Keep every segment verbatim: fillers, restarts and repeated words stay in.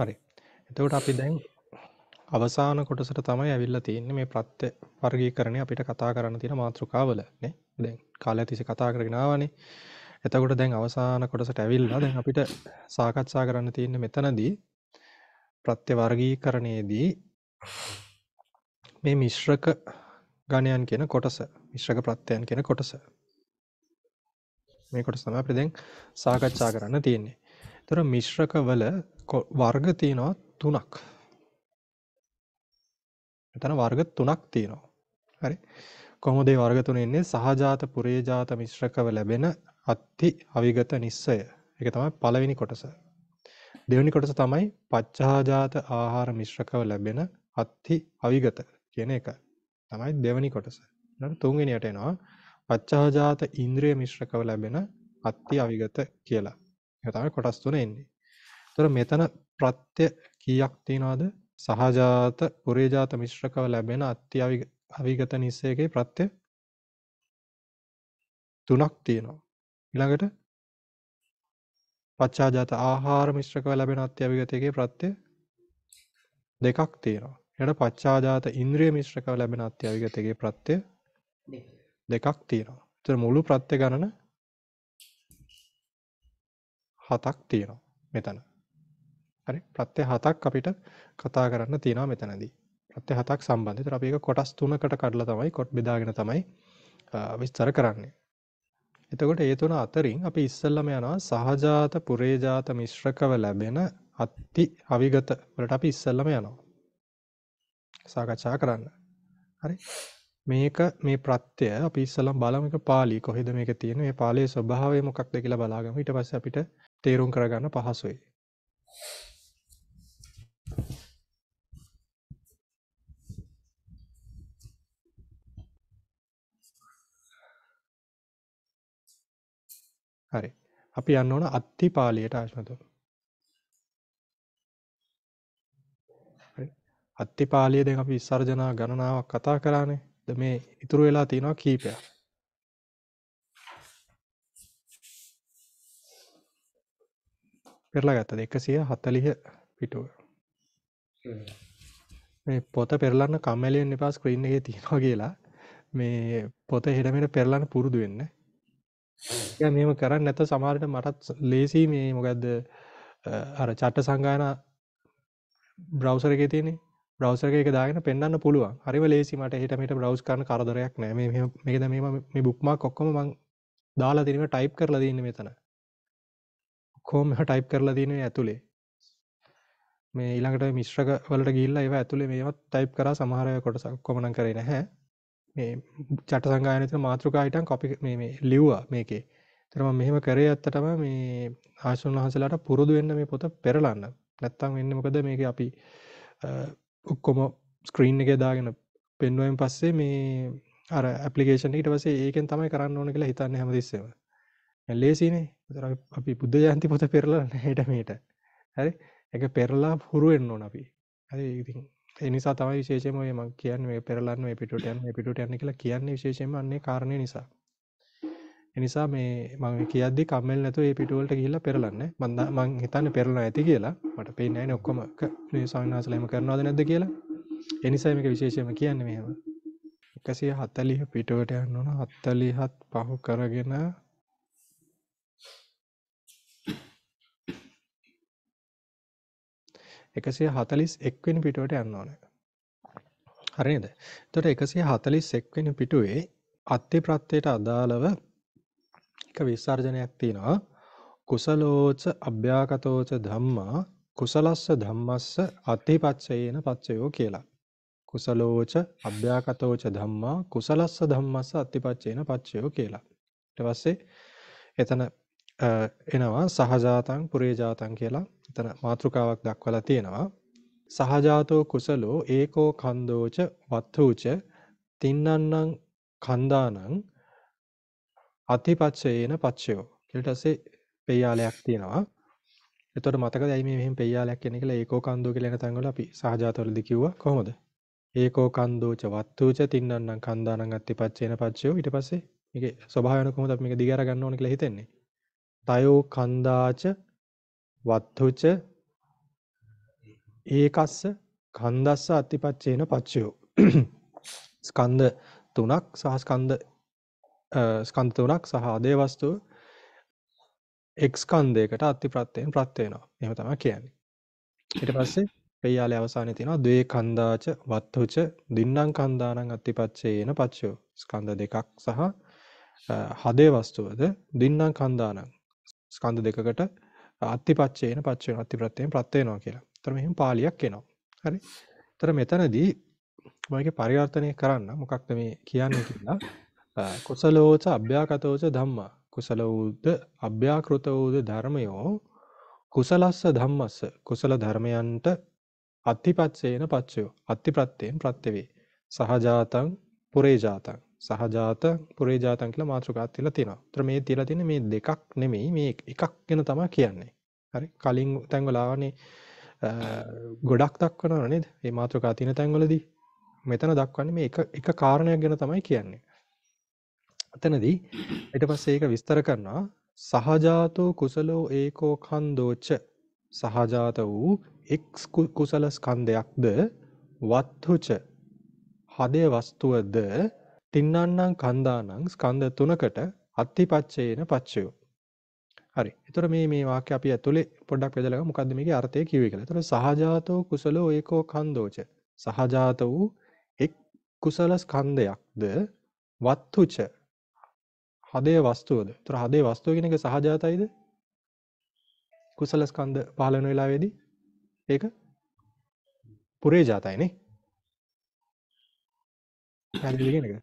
හරි. එතකොට අපි දැන් අවසාන කොටසට තමයි ඇවිල්ලා තියෙන්නේ මේ ප්‍රත්‍ය වර්ගීකරණය අපිට කතා කරන්න තියෙන මාතෘකාවල නේ. දැන් කාලය තිස්සේ කතා කරගෙන ආවනේ. එතකොට දැන් අවසාන කොටසට ඇවිල්ලා දැන් අපිට සාකච්ඡා කරන්න තියෙන්නේ මෙතනදී ප්‍රත්‍ය වර්ගීකරණයේදී මේ මිශ්‍රක ගණයන් කියන කොටස, මිශ්‍රක ප්‍රත්‍යයන් කියන කොටස. මේ කොටස තමයි අපිට දැන් සාකච්ඡා කරන්න තියෙන්නේ. එතකොට මිශ්‍රක වල වර්ග තියෙනවා තුනක්. එතන වර්ග තුනක් තියෙනවා. හරි. කොහොමද මේ වර්ග තුන ඉන්නේ? සහජාත පුරේජාත මිශ්‍රකව ලැබෙන අත්ති අවිගත නිස්සය. ඒක තමයි පළවෙනි කොටස. දෙවෙනි කොටස තමයි පච්චාජාත ආහාර මිශ්‍රකව ලැබෙන අත්ති අවිගත කියන එක. තමයි දෙවෙනි කොටස. ඊළඟ තුන්වෙනියට එනවා පච්චාජාත ඉන්ද්‍රිය මිශ්‍රකව ලැබෙන අත්ති අවිගත කියලා. ඒක තමයි කොටස් තුන එන්නේ. ඒතර මෙතන ප්‍රත්‍ය කීයක් තියනවද? සහජාත පුරේජාත මිශ්‍රකව ලැබෙන අත්ති අවිගත නිස්සයකේ ප්‍රත්‍ය තුනක් තියෙනවා. ඊළඟට පච්චාජාත ආහාර මිශ්‍රකව ලැබෙන අත්ති අවිගතයේ ප්‍රත්‍ය දෙකක් තියෙනවා. ඊළඟට පච්චාජාත ඉන්ද්‍රිය මිශ්‍රකව ලැබෙන අත්ති අවිගතයේ ප්‍රත්‍ය දෙකක් තියෙනවා. ඒතර මුළු ප්‍රත්‍ය ගණන හතක් තියෙනවා මෙතන. හරි, ප්‍රත්‍ය හතක් අපිට කතා කරන්න තියෙනවා මෙතනදී. ප්‍රත්‍ය හතක් සම්බන්ධයි. ඒතර අපි ඒක කොටස් තුනකට කඩලා තමයි කොට බෙදාගෙන තමයි විස්තර කරන්නේ. එතකොට ඒ තුන අතරින් අපි ඉස්සෙල්ලාම යනවා සහජාත පුරේජාත මිශ්‍රකව ලැබෙන අත්ති අවිගත වලට අපි ඉස්සෙල්ලාම යනවා. සාකච්ඡා කරන්න. හරි. මේක මේ ප්‍රත්‍ය අපි ඉස්සෙල්ලාම බලමු. එක පාළි කොහෙද මේක තියෙන්නේ? මේ පාළියේ ස්වභාවය මොකක්ද කියලා බලාගමු. ඊට පස්සේ අපිට තේරුම් කරගන්න පහසුයි. හරි, අපි යන්න ඕන අත්ති පාළියට ආශ්‍රමතෝ. හරි, අත්ති පාළිය දැන් අපි විසර්ජනා ගණනාවක් කතා කරානේ. ද මේ ඉතුරු වෙලා තියෙනවා කීපයක්. පෙරලා ගත්තද එකසිය හතලිහ පිටුව. මේ පොත පෙරලන්න කම්මැලියෙන් එපා. ස්ක්‍රීන් එකේ තියෙනවා කියලා මේ පොත එහෙම මෙහෙම පෙරලන්න පුරුදු වෙන්න. දැන් මේව කරන්නේ නැත්නම් සමහරට මටත් ලේසි මේ මොකද්ද අර චට්ට සංගායනා බ්‍රවුසර් එකේ තියෙන්නේ. බ්‍රවුසර් එකේ ඒක දාගෙන පෙන්නන්න පුළුවන්. හරිම ලේසි මට එහෙට මෙහෙට බ්‍රවුස් කරන කරදරයක් නැහැ. මේ මේ මේක දැන් මේ මේ බුක්මාක් ඔක්කොම මම දාලා තියෙන මේ ටයිප් කරලා තියෙන්නේ මෙතන. ඔක්කොම මම ටයිප් කරලා තියෙන මේ ඇතුලේ. මේ ඊළඟට මිශ්‍රක වලට ගිහිල්ලා ඒවා ඇතුලේ මේවත් ටයිප් කරා සමහර අය කොටස ඔක්කොම නම් කරේ නැහැ. මේ චට සංගායන තුන මාතෘකා හිටන් කොපි මේ මේ ලිව්වා මේකේ. ඒතර මම මෙහෙම කරේ ඇත්තටම මේ ආශුන් වහන්සලාට පුරුදු වෙන්න මේ පොත පෙරලන්න. නැත්තම් වෙන්නේ මොකද මේකේ අපි ඔක්කොම ස්ක්‍රීන් එකේ දාගෙන පෙන්වුවෙන් පස්සේ මේ අර ඇප්ලිකේෂන් ඊට පස්සේ ඒකෙන් තමයි කරන්න ඕන කියලා හිතන්නේ හැමදෙස්සෙම. මම ලේසිනේ. ඒතර අපි බුද්ධ ජයන්ති පොත පෙරලලා නැහැට මේට. හරි? ඒක පෙරලා හුරු වෙන්න ඕන අපි. හරි, ඉතින් ඒ නිසා තමයි විශේෂයෙන්ම මේ මම කියන්නේ මේ පෙරලන්න මේ පිටුට යන්න මේ පිටුට යන්න කියලා කියන්නේ විශේෂයෙන්ම අන්නේ කාරණේ නිසා. ඒ නිසා මේ මම කියද්දි කම්මැලි නැතුව මේ පිටු වලට ගිහිල්ලා පෙරලන්න. මම මම හිතන්නේ පෙරලන ඇති කියලා. මට පේන්නේ නැහැනේ ඔක්කොම මේ සංඥාසලෙම කරනවද නැද්ද කියලා. ඒ නිසා මේක විශේෂයෙන්ම කියන්නේ මෙහෙම. එකසිය හතලිහ පිටුවට යන්න ඕන. හතලිහත් පහු කරගෙන එකසිය හතලිස් එක් වෙනි පිටුවට යන්න ඕනේ. හරි නේද? එතකොට එකසිය හතලිස් එක් වෙනි පිටුවේ අත්ති ප්‍රත්‍යයට අදාළව එක විසර්ජනයක් තියෙනවා. කුසලෝච අභ්‍යාකතෝච ධම්මා කුසලස්ස ධම්මස්ස අතිපච්චයේන පච්චයෝ කියලා. කුසලෝච අභ්‍යාකතෝච ධම්මා කුසලස්ස ධම්මස්ස අතිපච්චයේන පච්චයෝ කියලා. ඊට පස්සේ එතන එනවා සහජාතං පුරේජාතං කියලා. එතන මාතෘකාවක් දක්වලා තියෙනවා. සහජාතෝ කුසලෝ ඒකෝ කන්දෝච වත්තුච තින්නන්නං කන්දානං අතිපච්චයේන පච්චයෝ. ඊට පස්සේ පෙය්‍යාලයක් තියෙනවා. එතකොට මතකද ඇයි මේ මෙහෙම පෙය්‍යාලයක් කියන්නේ කියලා? ඒකෝ කන්දෝ කියලා එන තැන්වල අපි සහජාතවලදී කිව්වා කොහොමද? ඒකෝ කන්දෝච වත්තුච තින්නන්නං කන්දානං අතිපච්චයේන පච්චයෝ. ඊට පස්සේ මේකේ ස්වභාවයන කොහොමද අපි මේක දිග අර ගන්න ඕන කියලා හිතන්නේ? තයෝ කන්දාච වත්තුච ඒකස්ස කන්දස්ස අතිපච්චේන පච්චයෝ. ස්කන්ධ තුනක් සහ ස්කන්ධ ස්කන්ධ තුනක් සහ ආදී වස්තුව එක් ස්කන්ධයකට අතිප්‍රත්‍යයෙන් ප්‍රත්‍ය වෙනවා. එහෙම තමයි කියන්නේ. ඊට පස්සේ පෙය්‍යාලේ අවසානයේ තියෙනවා ද්වේ කන්දාච වත්තුච දින්නම් කන්දානම් අතිපච්චේන පච්චයෝ. ස්කන්ධ දෙකක් සහ ආදී වස්තුවද දින්නම් කන්දානම් ස්කන්ධ දෙකකට අතිපච්චේන පච්චයෝ අතිප්‍රත්‍යයෙන් ප්‍රත්‍ය වෙනවා කියලා. ඒතර මෙහෙම පාළියක් එනවා. හරි. ඒතර මෙතනදී මගේ පරිවර්තනය කරන්න මොකක්ද මේ කියන්නේ කියලා. කුසලෝච අභ්‍යාකතෝච ධම්මා කුසලෝද අභ්‍යාකෘතෝද ධර්මයෝ කුසලස්ස ධම්මස්ස කුසල ධර්මයන්ට අතිපච්චේන පච්චයෝ අතිප්‍රත්‍යයෙන් ප්‍රත්‍ය වේ. සහජාතං පුරේජාතං සහජාත පුරේජාතං කියලා මාතෘකාවක් තියලා තියෙනවා. ඒතර මේ තියලා තියෙන්නේ මේ දෙකක් නෙමෙයි මේ එකක් ගැන තමයි කියන්නේ. හරි. කලින් තැන්වල ආවනේ ගොඩක් දක්වනවා නේද? මේ මාතෘකාව තියෙන තැන්වලදී මෙතන දක්වන්නේ මේ එක එක කාරණයක් ගැන තමයි කියන්නේ. අතනදී ඊට පස්සේ ඒක විස්තර කරනවා සහජාතෝ කුසලෝ ඒකෝ කන්දෝච සහජාත වූ එක් කුසල ස්කන්ධයක්ද වත්තුච හදේ වස්තුවද තින්නන්නම් කන්දානම් ස්කන්ධ තුනකට අතිපච්චේන පච්චයෝ. හරි. ඒතර මේ මේ වාක්‍ය අපි ඇතුලේ පොඩ්ඩක් බෙදලා ගමු මොකද්ද මේකේ අර්ථය කියුවේ කියලා. ඒතර සහජාතෝ කුසලෝ ඒකෝ කන්දෝච සහජාත වූ එක් කුසල ස්කන්ධයක්ද වත්තුච හදේ වස්තුවද. ඒතර හදේ වස්තුව කියන එක සහජාතයිද? කුසල ස්කන්ධ පහළ වෙන වෙලාවේදී ඒක පුරේජාතයි නේ. හරිද කියන එක?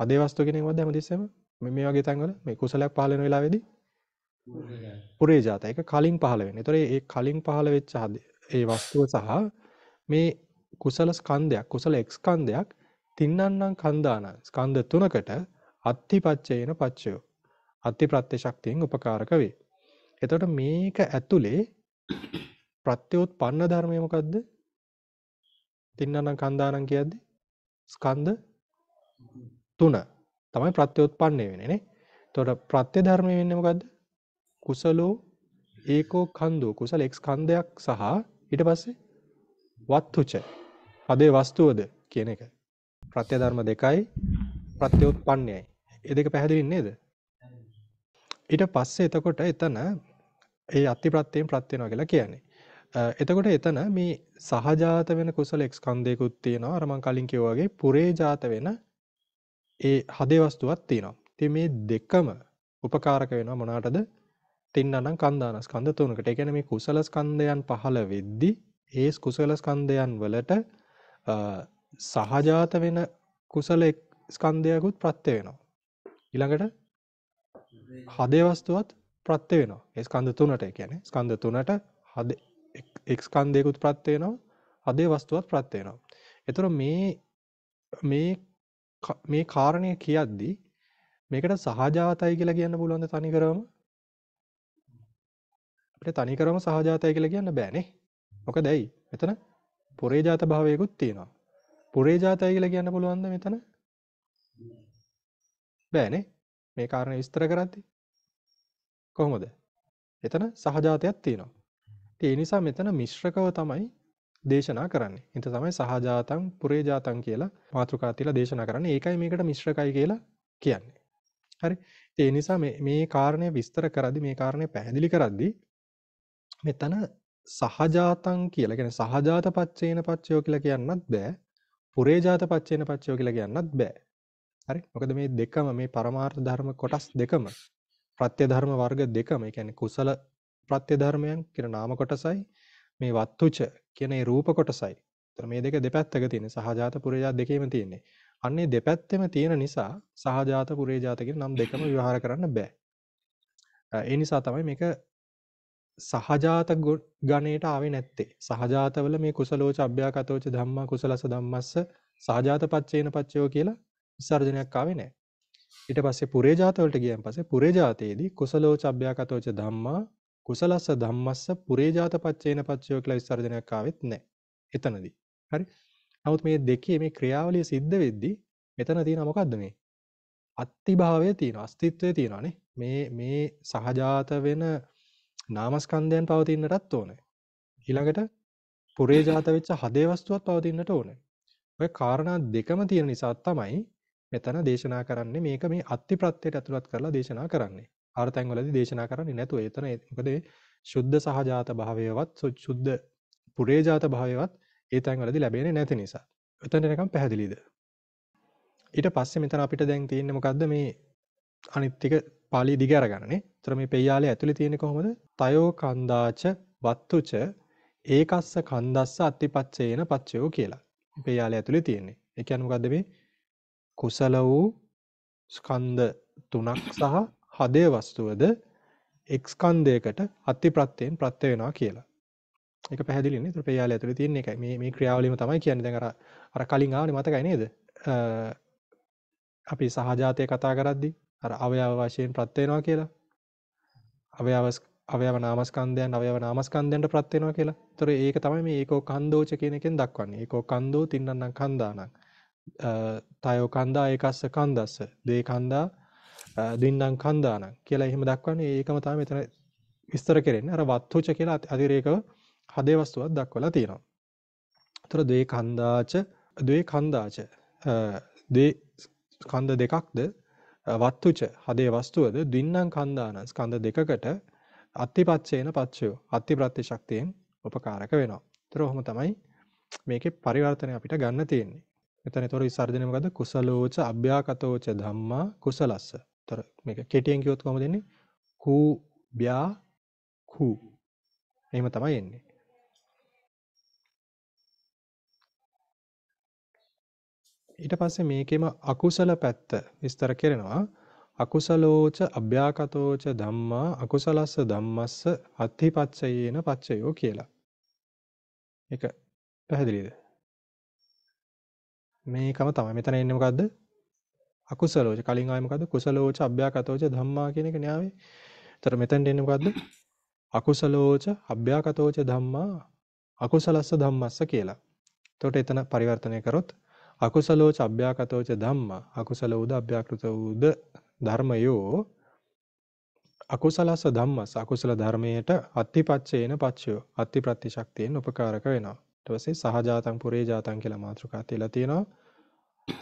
හදේ වස්තුව කියන එක මොකද හැමතිස්සෙම මේ වගේ තැන්වල මේ කුසලයක් පහළ වෙන වෙලාවේදී පුරේජාතයි. ඒක කලින් පහළ වෙන. ඒතර ඒ කලින් පහළ වෙච්ච හදේ ඒ වස්තුව සහ මේ කුසල ස්කන්ධයක් කුසල ස්කන්ධයක් තින්නන්නම් කන්දාන ස්කන්ධ තුනකට අතිපච්චේන පච්චයෝ අතිප්‍රත්‍ය ශක්තියෙන් උපකාරක වේ. එතකොට මේක ඇතුලේ ප්‍රත්‍යෝත්පන්න ධර්මය මොකද්ද? තින්නන්නම් කන්දානම් කියද්දි ස්කන්ධ තුන තමයි ප්‍රත්‍යෝත්පන්නේ වෙන්නේ නේ. එතකොට ප්‍රත්‍ය ධර්මය වෙන්නේ මොකද්ද? කුසලෝ ඒකෝ කන්දෝ කුසල ස්කන්ධයක් සහ ඊට පස්සේ වත්තුච හදේ වස්තුවද කියන එක. ප්‍රත්‍ය ධර්ම දෙකයි ප්‍රත්‍යෝත්පන්නයයි. ඒ දෙක පැහැදිලි නේද? ඊට පස්සේ එතකොට එතන ඒ අතිප්‍රත්‍යයෙන් ප්‍රත්‍ය වෙනවා කියලා කියන්නේ. එතකොට එතන මේ සහජාත වෙන කුසල ස්කන්ධයකුත් තියෙනවා. අර මම කලින් කිව්වා වගේ පුරේජාත වෙන ඒ හදේ වස්තුවක් තියෙනවා. ඉතින් මේ දෙකම උපකාරක වෙනවා මොනකටද? තින්නනම් කන්දාන ස්කන්ධ තුනකට. ඒ කියන්නේ මේ කුසල ස්කන්ධයන් පහළ වෙද්දී ඒ කුසල ස්කන්ධයන් වලට සහජාත වෙන කුසල ස්කන්ධයකුත් ප්‍රත්‍ය වෙනවා. ඊළඟට හදේ වස්තුවත් ප්‍රත්‍ය වෙනවා. ඒ ස්කන්ධ තුනට. ඒ කියන්නේ ස්කන්ධ තුනට හදේ එක් ස්කන්ධයකුත් ප්‍රත්‍ය වෙනවා. හදේ වස්තුවත් ප්‍රත්‍ය වෙනවා. ඒතර මේ මේ මේ කාරණේ කියද්දි මේකට සහජාතයි කියලා කියන්න පුළුවන්ද තනි කරවම? අපිට තනි කරවම සහජාතයි කියලා කියන්න බෑනේ. මොකද ඇයි? මෙතන පුරේජාත භාවයකුත් තියෙනවා. පුරේජාතයි කියලා කියන්න පුළුවන්ද මෙතන? බෑනේ. මේ කාරණේ විස්තර කරද්දී කොහොමද? එතන සහජාතයක් තියෙනවා. ඉතින් ඒ නිසා මෙතන මිශ්‍රකව තමයි දේශනා කරන්නේ. ඒක තමයි සහජාතං පුරේජාතං කියලා මාතෘකා තියලා දේශනා කරන්නේ. ඒකයි මේකට මිශ්‍රකයි කියලා කියන්නේ. හරි. ඒ නිසා මේ මේ කාරණේ විස්තර කරද්දී මේ කාරණේ පැහැදිලි කරද්දී මෙතන සහජාතං කියලා කියන්නේ සහජාත පච්චේන පච්චයෝ කියලා කියන්නත් බෑ. පුරේජාත පච්චේන පච්චයෝ කියලා කියන්නත් බෑ. හරි. මොකද මේ දෙකම මේ පරමාර්ථ ධර්ම කොටස් දෙකම ප්‍රත්‍ය ධර්ම වර්ග දෙකම, ඒ කියන්නේ කුසල ප්‍රත්‍ය ධර්මයන් කියන නාම කොටසයි මේ වත්තුච කියන ඒ රූප කොටසයි. ඒතර මේ දෙක දෙපැත්තක තියෙන සහජාත පුරේජාත දෙකේම තියෙන්නේ. අන්නේ දෙපැත්තෙම තියෙන නිසා සහජාත පුරේජාත කියන නම් දෙකම විවහාර කරන්න බෑ. ඒ නිසා තමයි මේක සහජාත ගණයට ආවේ නැත්තේ. සහජාතවල මේ කුසලෝච අභ්‍යාකතෝච ධම්මා කුසලස ධම්මස්ස සහජාත පච්චේන පච්චයෝ කියලා විසර්ජනයක් ආවේ නැහැ. ඊට පස්සේ පුරේජාත වලට ගියන් පස්සේ පුරේජාතයේදී කුසලෝච අභ්‍යාකතෝච ධම්මා කුසලස ධම්මස්ස පුරේජාත පච්චේන පච්චයෝ කියලා විසර්ජනයක් ආවෙත් නැහැ එතනදී. හරි. නමුත් මේ දෙකේ මේ ක්‍රියාවලිය සිද්ධ වෙද්දී මෙතන තියෙන මොකද්ද මේ? අත්තිභාවය තියෙනවා. අස්තිත්වය තියෙනවානේ. මේ මේ සහජාත වෙන නාමස්කන්ධයන් පවතින්නටත් ඕනේ. ඊළඟට පුරේ ජාත වෙච්ච හදේ වස්තුවක් පවතින්නට ඕනේ. ඔය කාරණා දෙකම තියෙන නිසා තමයි මෙතන දේශනා කරන්නේ මේක මේ අත්ති ප්‍රත්‍යයට ඇතුළත් කරලා දේශනා කරන්නේ. ආර්තයන් වලදී දේශනා කරන්නේ නැතුව එතන මොකද ශුද්ධ සහජාත භාවයවත් ශුද්ධ පුරේ ජාත භාවයවත් ඒ තැන් වලදී ලැබෙන්නේ නැති නිසා. එතනට නිකන් පැහැදිලිද? ඊට පස්සේ මෙතන අපිට දැන් තියෙන්නේ මොකද්ද මේ අනිත් ටික පාළි දිග අරගන්නනේ. ඒතර මේ පෙය්‍යාලේ ඇතුලේ තියෙන්නේ කොහොමද? තයෝ කන්දාච වත්තුච ඒකස්ස කන්දස්ස අතිපච්චේන පච්චයෝ කියලා. පෙය්‍යාලේ ඇතුලේ තියෙන්නේ. ඒ කියන්නේ මොකද්ද මේ කුසල වූ ස්කන්ධ තුනක් සහ හදේ වස්තුවද එක් ස්කන්ධයකට අතිප්‍රත්‍යයෙන් ප්‍රත්‍ය වෙනවා කියලා. ඒක පැහැදිලිනේ. ඒතර පෙය්‍යාලේ ඇතුලේ තියෙන එකයි. මේ මේ ක්‍රියාවලියම තමයි කියන්නේ. දැන් අර අර කලින් ආවනේ මතකයි නේද? අපි සහජාතය කතා කරද්දී අර අවයව වශයෙන් ප්‍රත්‍ය වෙනවා කියලා. අවයව අවයව නාමස්කන්ධයන් අවයව නාමස්කන්ධයන්ට ප්‍රත්‍ය වෙනවා කියලා. ඒතර ඒක තමයි මේ ඒකෝ කන්දෝච කියන එකෙන් දක්වන්නේ. ඒකෝ කන්දෝ තින්නන්නම් කන්දානම්. තයෝ කන්දා ඒකස්ස කන්දස්ස. දේ කන්දා දින්නම් කන්දානම් කියලා එහෙම දක්වන්නේ. ඒකම තමයි මෙතන විස්තර කරන්නේ. අර වත්තුච කියලා අතිරේකව හදේ වස්තුවක් දක්වලා තියෙනවා. ඒතර දේ කන්දාච දේ කන්දාච දේ ස්කන්ධ දෙකක්ද වත්තුච හදේ වස්තුවද දින්නම් කන්දාන ස්කන්ධ දෙකකට අතිපච්චේන පච්චයෝ අතිප්‍රත්‍ය ශක්තියෙන් උපකාරක වෙනවා. ඒතර ඔහොම තමයි මේකේ පරිවර්තනය අපිට ගන්න තියෙන්නේ. මෙතන ඒතර විසර්ජනය මොකද්ද? කුසලෝච අභ්‍යාකතෝච ධම්මා කුසලස්ස. ඒතර මේක කෙටියෙන් කියොත් කොහොමද එන්නේ? කු බ්‍යා කු. එහෙම තමයි එන්නේ. ඊට පස්සේ මේකෙම අකුසල පැත්ත විස්තර කරනවා. අකුසලෝච අභ්‍යාකතෝච ධම්මා අකුසලස්ස ධම්මස්ස අත්ථිපච්චයේන පච්චයෝ කියලා. ඒක පැහැදිලිද? මේකම තමයි. මෙතන එන්නේ මොකද්ද? අකුසලෝච. කලින් ආවේ මොකද්ද? කුසලෝච අභ්‍යාකතෝච ධම්මා කියන එක න්යාවේ. ඒතර මෙතනට එන්නේ මොකද්ද? අකුසලෝච අභ්‍යාකතෝච ධම්මා අකුසලස්ස ධම්මස්ස කියලා. එතකොට එතන පරිවර්තනය කරොත් අකුසලෝච අභ්‍යාකතෝච ධම්මා අකුසල උද අභ්‍යාකෘත උද ධර්මයෝ අකුසලස ධම්මස අකුසල ධර්මයට අත්තිපච්චේන පච්චයෝ අත්තිප්‍රත්‍ය ශක්තියෙන් උපකාරක වෙනවා. ඊට පස්සේ සහජාතං පුරේ ජාතං කියලා මාතෘකා තියලා තියෙනවා.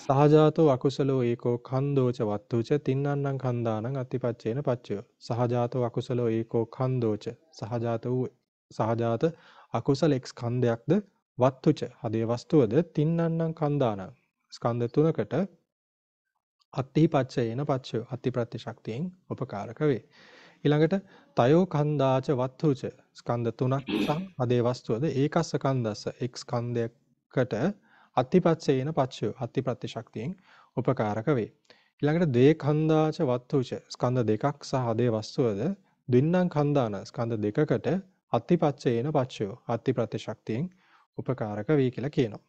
සහජාතෝ අකුසලෝ ඒකෝ කන්දෝච වත්තුච තින්නන්නම් කන්දානං අත්තිපච්චේන පච්චයෝ. සහජාතෝ අකුසලෝ ඒකෝ කන්දෝච සහජාත වූ සහජාත අකුසල එක් ස්කන්ධයක්ද වත්තුච හදේ වස්තුවද තින්නන්නම් කන්දාන ස්කන්ධ තුනකට අත්ථිපච්චයේන පච්චය අත්ථිප්‍රත්‍ය ශක්තියෙන් උපකාරක වේ. ඊළඟට තයෝ කන්දාච වත්තුච ස්කන්ධ තුනක් සහ හදේ වස්තුවද ඒකස්ස කන්දස්ස එක් ස්කන්ධයකට අත්ථිපච්චයේන පච්චය අත්ථිප්‍රත්‍ය ශක්තියෙන් උපකාරක වේ. ඊළඟට දේ කන්දාච වත්තුච ස්කන්ධ දෙකක් සහ හදේ වස්තුවද දින්නම් කන්දාන ස්කන්ධ දෙකකට අත්ථිපච්චයේන පච්චය අත්ථිප්‍රත්‍ය ශක්තියෙන් උපකාරක වේ කියලා කියනවා.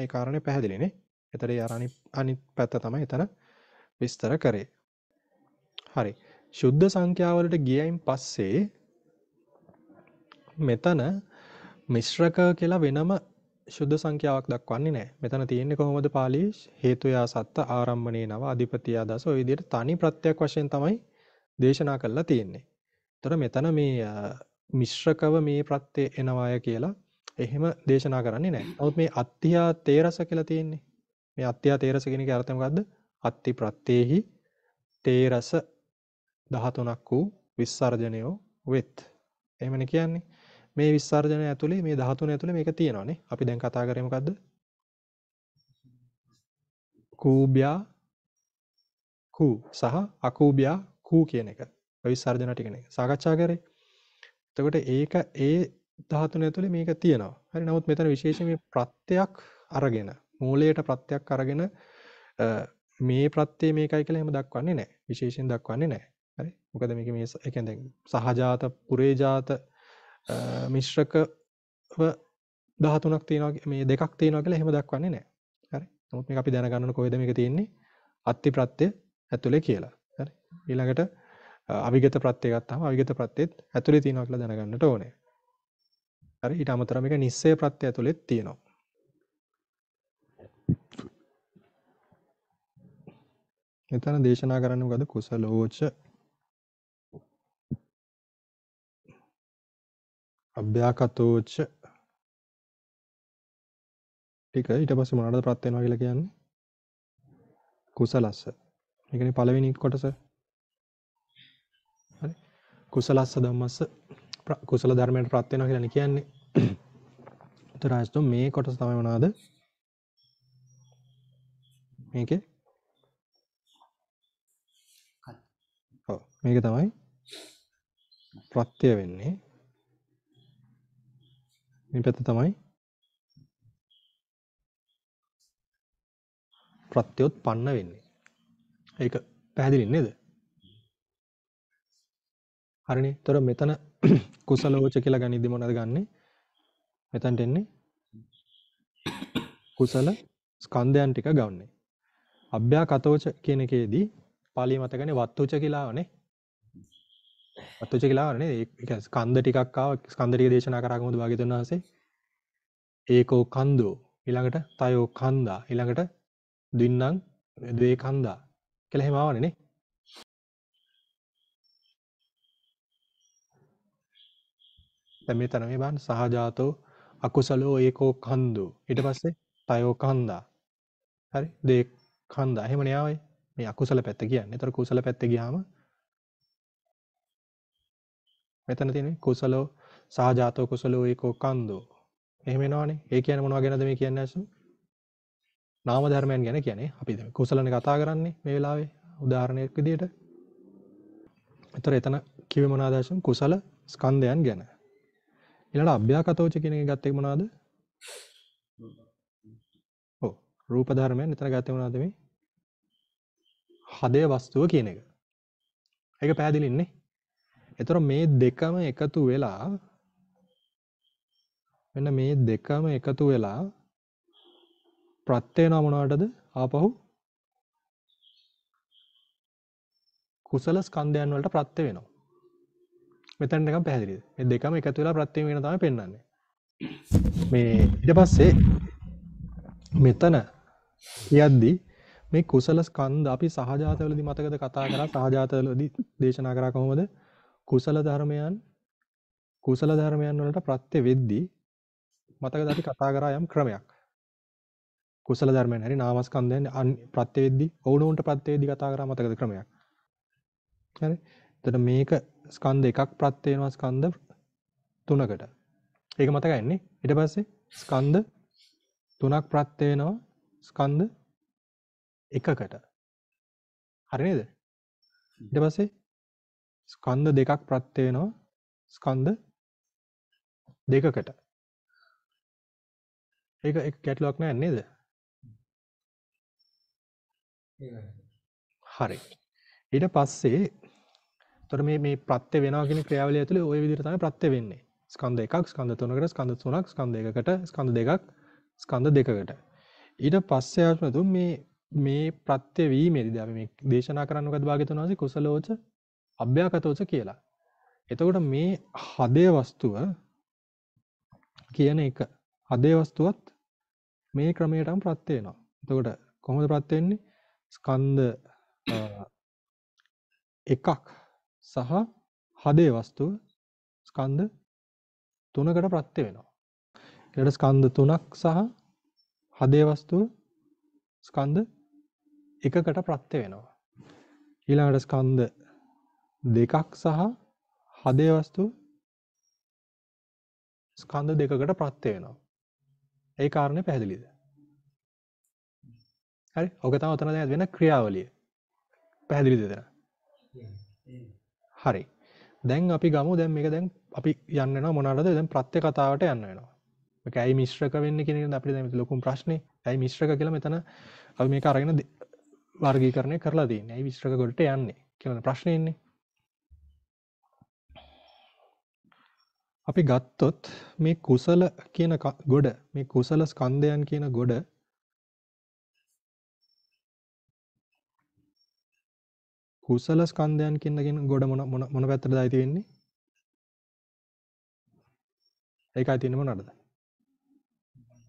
ඒ කාරණේ පැහැදිලිනේ. එතකොට ඒ අනිත් අනිත් පැත්ත තමයි එතන විස්තර කරේ. හරි. ශුද්ධ සංඛ්‍යාවලට ගියයින් පස්සේ මෙතන මිශ්‍රක කියලා වෙනම ශුද්ධ සංඛ්‍යාවක් දක්වන්නේ නැහැ. මෙතන තියෙන්නේ කොහොමද පාළියේ? හේතුයා සත්ත ආරම්භණේ නව අධිපතියා දස ඔය විදිහට තනි ප්‍රත්‍යක් වශයෙන් තමයි දේශනා කරලා තියෙන්නේ. එතකොට මෙතන මේ මිශ්‍රකව මේ ප්‍රත්‍ය එනවාය කියලා එහෙම දේශනා කරන්නේ නැහැ. නමුත් මේ අත්ත්‍යා තේරස කියලා තියෙන්නේ. මේ අත්ත්‍යා තේරස කියන එකේ අර්ථය මොකද්ද? අත්ති ප්‍රත්‍යෙහි තේරස දහතුනක් වූ විසර්ජනයෝ වෙත්. එහෙමනේ කියන්නේ. මේ විසර්ජනය ඇතුලේ මේ දහතුන ඇතුලේ මේක තියෙනවානේ. අපි දැන් කතා කරේ මොකද්ද? කූබ්‍යා කූ සහ අකූබ්‍යා කූ කියන එක. විසර්ජන ටිකනේ සාකච්ඡා කරේ. එතකොට ඒක ඒ ධාතුන ඇතුලේ මේක තියෙනවා. හරි. නමුත් මෙතන විශේෂ මේ ප්‍රත්‍යක් අරගෙන මූලයට ප්‍රත්‍යක් අරගෙන මේ ප්‍රත්‍ය මේකයි කියලා එහෙම දක්වන්නේ නැහැ. විශේෂයෙන් දක්වන්නේ නැහැ. හරි. මොකද මේක මේ ඒ කියන්නේ දැන් සහජාත පුරේජාත මිශ්‍රකව ධාතුනක් තියෙනවා මේ දෙකක් තියෙනවා කියලා එහෙම දක්වන්නේ නැහැ. හරි. නමුත් මේක අපි දැනගන්න ඕන කොහෙද මේක තියෙන්නේ? අත්ති ප්‍රත්‍ය ඇතුලේ කියලා. හරි. ඊළඟට අවිගත ප්‍රත්‍ය ගත්තාම අවිගත ප්‍රත්‍යෙත් ඇතුලේ තියෙනවා කියලා දැනගන්නට ඕනේ. හරි. ඊට අමතරව මේක නිස්සය ප්‍රත්‍ය ඇතුළෙත් තියෙනවා. මෙතන දේශනා කරන්නේ මොකද? කුසලෝච අභ්‍යාකතෝච ටික ඊට පස්සේ මොනවාටද ප්‍රත් වෙනවා කියලා කියන්නේ? කුසලස්ස. ඒ කියන්නේ පළවෙනි කොටස. හරි. කුසලස්ස ධම්මස්ස කුසල ධර්මයට ප්‍රත් වෙනවා කියලානේ කියන්නේ. උතරාස්තු මේ කොටස තමයි මොනවාද? මේකේ ඔව් මේක තමයි ප්‍රත්‍ය වෙන්නේ. මේ පැත්ත තමයි ප්‍රත්‍යොත්පන්න වෙන්නේ. ඒක පැහැදිලි නේද? හරිනේ. ඒතර මෙතන කුසලෝච කියලා ගනිද්දි මොනවද ගන්නෙ? මෙතනට එන්නේ කුසල ස්කන්ධයන් ටික ගන්නේ. අභ්‍යාකතෝච කියන එකේදී පාලි මත ගන්නේ වත්තුච කියලාවනේ. වත්තුච කියලාවනේ. ඒක ස්කන්ධ ටිකක් ආව. ස්කන්ධ ටික දේශනා කරා කොහොමද භාග්‍යවතුන් වහන්සේ? ඒකෝ කන්දෝ ඊළඟට තයෝ කන්දා ඊළඟට දින්නම් ද්වේ කන්දා කියලා එහෙම ආවනේ නේ. දැන් මේ තරමේ බලන්න සහජාතෝ අකුසලෝ ඒකෝ කන්දෝ ඊට පස්සේ තයෝ කන්දා හරි දේ කන්දා එහෙම නේ ආවේ මේ අකුසල පැත්ත කියන්නේ. ඒතර කුසල පැත්තේ ගියාම මෙතන තියෙන්නේ කුසලෝ සහජාතෝ කුසලෝ ඒකෝ කන්දෝ එහෙම එනවනේ. ඒ කියන්නේ මොනවා ගැනද මේ කියන්නේ අසු? නාම ධර්මයන් ගැන කියන්නේ. අපි දැන් කුසලනේ කතා කරන්නේ මේ වෙලාවේ උදාහරණයක් විදියට. ඒතර එතන කිව්වේ මොනවාද අසු? කුසල ස්කන්ධයන් ගැන. ඊළඟ අභ්‍යාකතෝච කියන එක ගත්තේ මොනවාද? ඔව් රූප ධර්මයන්. එතන ගත්තේ මොනවාද මේ? හදේ වස්තුව කියන එක. ඒක පැහැදිලි නේ. ඒතර මේ දෙකම එකතු වෙලා මෙන්න මේ දෙකම එකතු වෙලා ප්‍රත්‍ය වෙනවා මොනවටද? ආපහු කුසල ස්කන්ධයන් වලට ප්‍රත්‍ය වෙනවා. මෙතන එකම පැහැදිලිද? මේ දෙකම එකතු වෙලා ප්‍රත්‍ය වෙන තමයි පෙන්වන්නේ. මේ ඊට පස්සේ මෙතන කියද්දි මේ කුසල ස්කන්ධ අපි සහජාතවලදී මතකද කතා කරා? සහජාතවලදී දේශනා කරා කොහොමද? කුසල ධර්මයන් කුසල ධර්මයන් වලට ප්‍රත්‍ය වෙද්දී මතකද අපි කතා කරා යම් ක්‍රමයක්. කුසල ධර්මයන් හරි නාමස්කන්ධයන් ප්‍රත්‍ය වෙද්දී ඕනෝන්ට ප්‍රත්‍ය වෙද්දී කතා කරා මතකද ක්‍රමයක්. හරි. එතන මේක ස්කන්ධ එකක් ප්‍රත්‍ය වෙනවා ස්කන්ධ තුනකට. ඒක මතකයි නේ. ඊට පස්සේ ස්කන්ධ තුනක් ප්‍රත්‍ය වෙනවා ස්කන්ධ එකකට. හරි නේද? ඊට පස්සේ ස්කන්ධ දෙකක් ප්‍රත්‍ය වෙනවා ස්කන්ධ දෙකකට. ඒක එක කැටලොග් නෑ නේද? හරි. ඊට පස්සේ උතර මේ මේ ප්‍රත්‍ය වෙනවා කියන ක්‍රියාවලිය ඇතුලේ ওই විදිහට තමයි ප්‍රත්‍ය වෙන්නේ. ස්කන්ධ එකක් ස්කන්ධ තුනකට ස්කන්ධ තුනක් ස්කන්ධ එකකට ස්කන්ධ දෙකක් ස්කන්ධ දෙකකට. ඊට පස්සේ ආත්මතු මේ මේ ප්‍රත්‍ය වීමේදී අපි මේ දේශනා කරන්න මොකද භාග්‍යවතුන් වහන්සේ? කුසලෝච අභ්‍යාකතෝච කියලා. එතකොට මේ හදේ වස්තුව කියන එක හදේ වස්තුවත් මේ ක්‍රමයටම ප්‍රත්‍ය වෙනවා. එතකොට කොහොමද ප්‍රත්‍ය වෙන්නේ? ස්කන්ධ එකක් සහ හදේ වස්තුව ස්කන්ධ තුනකට ප්‍රත්‍ය වෙනවා. ඊළඟ ස්කන්ධ තුනක් සහ හදේ වස්තුව ස්කන්ධ එකකට ප්‍රත්‍ය වෙනවා. ඊළඟට ස්කන්ධ දෙකක් සහ හදේ වස්තුව ස්කන්ධ දෙකකට ප්‍රත්‍ය වෙනවා. ඒ කාරණේ පැහැදිලිද? හරි. ඔක තමයි උතන දැන් වෙන ක්‍රියාවලිය. පැහැදිලිද එතන? හරි. දැන් අපි ගමු දැන් මේක දැන් අපි යන්න වෙනවා මොනවාටද? දැන් ප්‍රත්‍ය කතාවට යන්න වෙනවා. මේක ඇයි මිශ්‍රක වෙන්නේ කියන එක අපිට දැන් ලොකුම ප්‍රශ්නේ. ඇයි මිශ්‍රක කියලා මෙතන අපි මේක අරගෙන වර්ගීකරණය කරලා තියෙන්නේ. ඇයි මිශ්‍රක වලට යන්නේ කියලා ප්‍රශ්නේ ඉන්නේ. අපි ගත්තොත් මේ කුසල කියන ගොඩ මේ කුසල ස්කන්ධයන් කියන ගොඩ කුසල ස්කන්ධයන් කියන ගොඩ මොන මොන පැත්තටද ආйти වෙන්නේ? ඒකයි තියෙන්නේ මොනවාටද?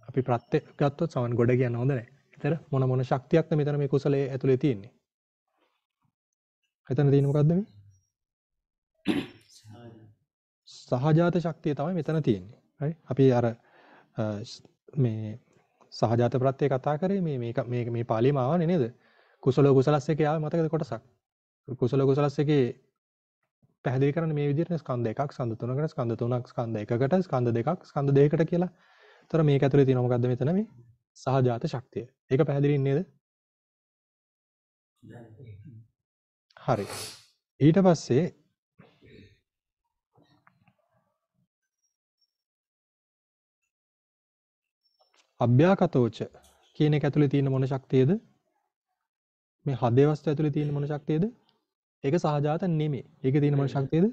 අපි ප්‍රත්‍ය ගත්තොත් සමන් ගොඩ කියන හොඳ නැහැ. ඒතර මොන මොන ශක්තියක්ද මෙතන මේ කුසලයේ ඇතුලේ තියෙන්නේ? එතන තියෙන්නේ මොකද්ද මේ? සහජාත ශක්තිය තමයි මෙතන තියෙන්නේ. හරි. අපි අර මේ සහජාත ප්‍රත්‍ය කතා කරේ මේ මේක මේ මේ පාලියම ආවනේ නේද? කුසල කුසලස් එකේ ආවේ මතකද කොටසක්? කුසල කුසලස් එකේ පැහැදිලි කරන්නේ මේ විදිහට ස්කන්ධ එකක්, ස්කන්ධ තුනකට, ස්කන්ධ තුනක්, ස්කන්ධ එකකට, ස්කන්ධ දෙකක්, ස්කන්ධ දෙකකට කියලා. ඒතර මේක ඇතුලේ තියෙන මොකද්ද මෙතන මේ සහජාත ශක්තිය. ඒක පැහැදිලි නේද? හරි. ඊට පස්සේ අභ්‍යාකතෝච කියන එක ඇතුලේ තියෙන මොන ශක්තියද? මේ හදේ වස්තු ඇතුලේ තියෙන මොන ශක්තියද? ඒක සහජාත නෙමෙයි. ඒකේ තියෙන මොන ශක්තියද?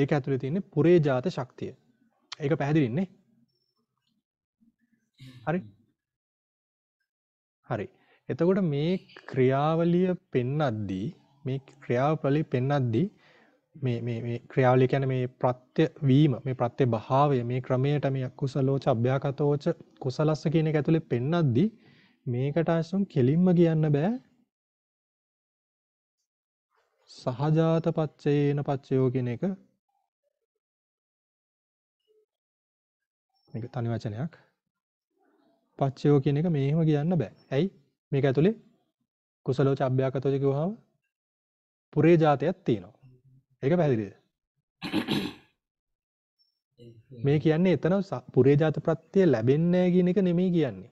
ඒක ඇතුලේ තියෙන පුරේජාත ශක්තිය. ඒක පැහැදිලින්නේ. හරි. හරි. එතකොට මේ ක්‍රියාවලිය පෙන්නද්දී මේ ක්‍රියාවලිය පෙන්නද්දී මේ මේ මේ ක්‍රියාවලිය කියන්නේ මේ ප්‍රත්‍ය වීම මේ ප්‍රත්‍ය භාවය මේ ක්‍රමයට මේ අකුසලෝච අභ්‍යාකතෝච කුසලස්ස කියන එක ඇතුලේ පෙන්නද්දි මේකට අසුන් කෙලින්ම කියන්න බෑ සහජාත පච්චේන පච්චයෝ කියන එක මේක තනි වචනයක් පච්චයෝ කියන එක මේව කියන්න බෑ. ඇයි? මේක ඇතුලේ කුසලෝච අභ්‍යාකතෝච කියවහම පුරේ જાතයක් තියෙනවා. ඒක පැහැදිලිද? මේ කියන්නේ එතන පුරේජාත ප්‍රත්‍ය ලැබෙන්නේ නැහැ කියන එක නෙමෙයි කියන්නේ.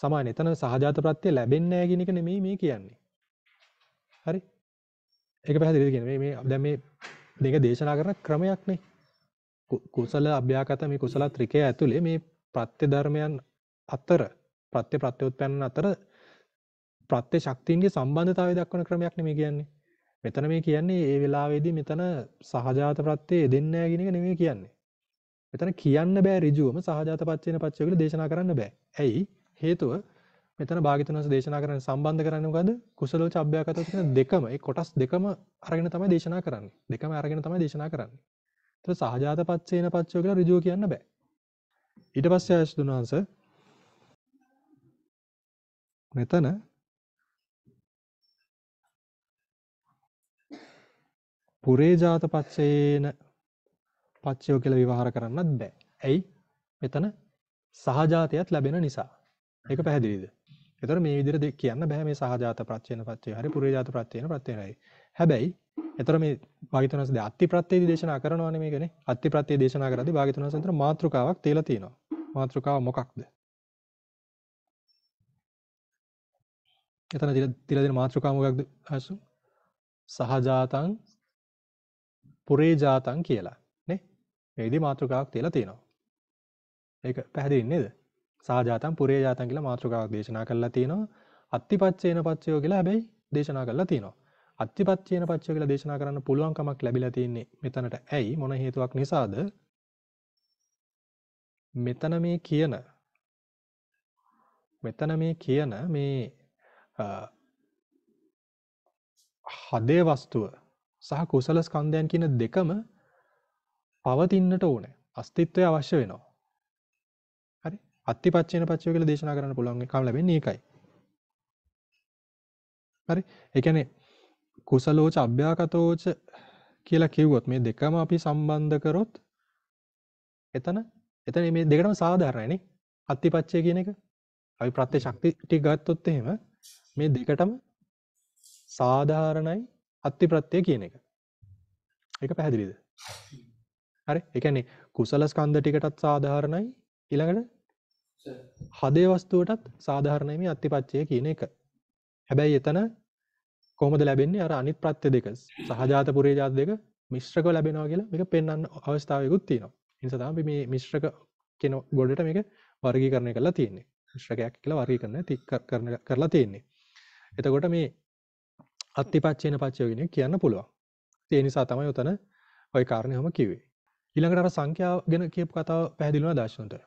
සමාන එතන සහජාත ප්‍රත්‍ය ලැබෙන්නේ නැහැ කියන එක නෙමෙයි මේ කියන්නේ. හරි? ඒක පැහැදිලිද කියන්නේ? මේ මේ දැන් මේ දෙක දේශනා කරන ක්‍රමයක් නේ. කුසල අභ්‍යාකත මේ කුසල ත්‍රිකය ඇතුලේ මේ ප්‍රත්‍ය ධර්මයන් අතර ප්‍රත්‍ය ප්‍රත්‍යෝත්පන්න අතර ප්‍රත්‍ය ශක්තියින්ගේ සම්බන්ධතාවය දක්වන ක්‍රමයක් නෙමෙයි කියන්නේ. මෙතන මේ කියන්නේ ඒ වෙලාවේදී මෙතන සහජාත ප්‍රත්‍යය දෙන්නේ නැහැ කියන එක නෙමෙයි කියන්නේ. මෙතන කියන්න බෑ ඍජුවම සහජාත පච්චේන පච්චය කියලා දේශනා කරන්න බෑ. ඇයි? හේතුව මෙතන භාග්‍යවතුන් වහන්සේ දේශනා කරන්නේ සම්බන්ධ කරන්නේ මොකද්ද? කුසලෝච අභ්‍යාකතෝච කියන දෙකම, ඒ කොටස් දෙකම අරගෙන තමයි දේශනා කරන්නේ. දෙකම අරගෙන තමයි දේශනා කරන්නේ. ඒතර සහජාත පච්චේන පච්චය කියලා ඍජුව කියන්න බෑ. ඊට පස්සේ ආයුෂ්දුන වහන්සේ මෙතන පුරේජාත පච්චේන පච්චයෝ කියලා විවහාර කරන්නත් බෑ. ඇයි? මෙතන සහජාතයත් ලැබෙන නිසා. ඒක පැහැදිලිද? ඒතර මේ විදිහට කියන්න බෑ මේ සහජාත ප්‍රත්‍යේන පච්චය. හරි පුරේජාත ප්‍රත්‍යේන ප්‍රත්‍යේනයි. හැබැයි ඒතර මේ භාග්‍යවතුන් වහන්සේ අත්ති ප්‍රත්‍යේදී දේශනා කරනවානේ මේකනේ. අත්ති ප්‍රත්‍යේදී දේශනා කරද්දී භාග්‍යවතුන් වහන්සේ අතර මාත්‍රකාවක් තියලා තියෙනවා. මාත්‍රකාව මොකක්ද? එතන තියලා දෙන මාත්‍රකාව මොකක්ද? අසු සහජාතං පුරේජාතං කියලා නේ මේ විදිහේ මාතෘකාවක් තියලා තියෙනවා. ඒක පැහැදිලි නේද? සහජාතං පුරේජාතං කියලා මාතෘකාවක් දේශනා කරලා තියෙනවා. අත්තිපච්චේන පච්චයෝ කියලා හැබැයි දේශනා කරලා තියෙනවා. අත්තිපච්චේන පච්චයෝ කියලා දේශනා කරන්න පුළුවන් කමක් ලැබිලා තියෙන්නේ මෙතනට. ඇයි? මොන හේතුවක් නිසාද? මෙතන මේ කියන මෙතන මේ කියන මේ හදේ වස්තුව සහ කුසල ස්කන්ධයන් කියන දෙකම පවතින්නට ඕනේ. අස්තිත්වය අවශ්‍ය වෙනවා. හරි? අත්තිපච්චේන පච්චය කියලා දේශනා කරන්න පුළුවන් කම ලැබෙන්නේ ඒකයි. හරි? ඒ කියන්නේ කුසලෝච අභ්‍යාකතෝච කියලා කිව්වොත් මේ දෙකම අපි සම්බන්ධ කරොත් එතන එතන මේ දෙකම සාධාරණයි නේ. අත්තිපච්චය කියන එක අපි ප්‍රත්‍ය ශක්ති ටික ගත්තොත් එහෙම මේ දෙකටම සාධාරණයි. අත්ති ප්‍රත්‍ය කියන එක. ඒක පැහැදිලිද? හරි. ඒ කියන්නේ කුසල ස්කන්ධ ටිකටත් සාධාරණයි. ඊළඟට හදේ වස්තුවටත් සාධාරණයි මේ අත්තිපච්චය කියන එක. හැබැයි එතන කොහොමද ලැබෙන්නේ? අර අනිත් ප්‍රත්‍ය දෙක සහජාත පුරේජාත දෙක මිශ්‍රකව ලැබෙනවා කියලා මේක පෙන්වන්න අවස්ථාවයකුත් තියෙනවා. ඒ නිසා තමයි මේ මිශ්‍රක කියන ගොඩට මේක වර්ගීකරණය කරලා තියෙන්නේ. මිශ්‍රකයක් කියලා වර්ගීකරණය තික් කරලා තියෙන්නේ. එතකොට මේ අත්තිපච්චේන පච්චයෝ කියන එක කියන්න පුළුවන්. ඒ නිසා තමයි උතන ওই කාරණේ හැම කිව්වේ. ඊළඟට අර සංඛ්‍යාව ගැන කියපු කතාව පැහැදිලි වුණා දාර්ශනිකව.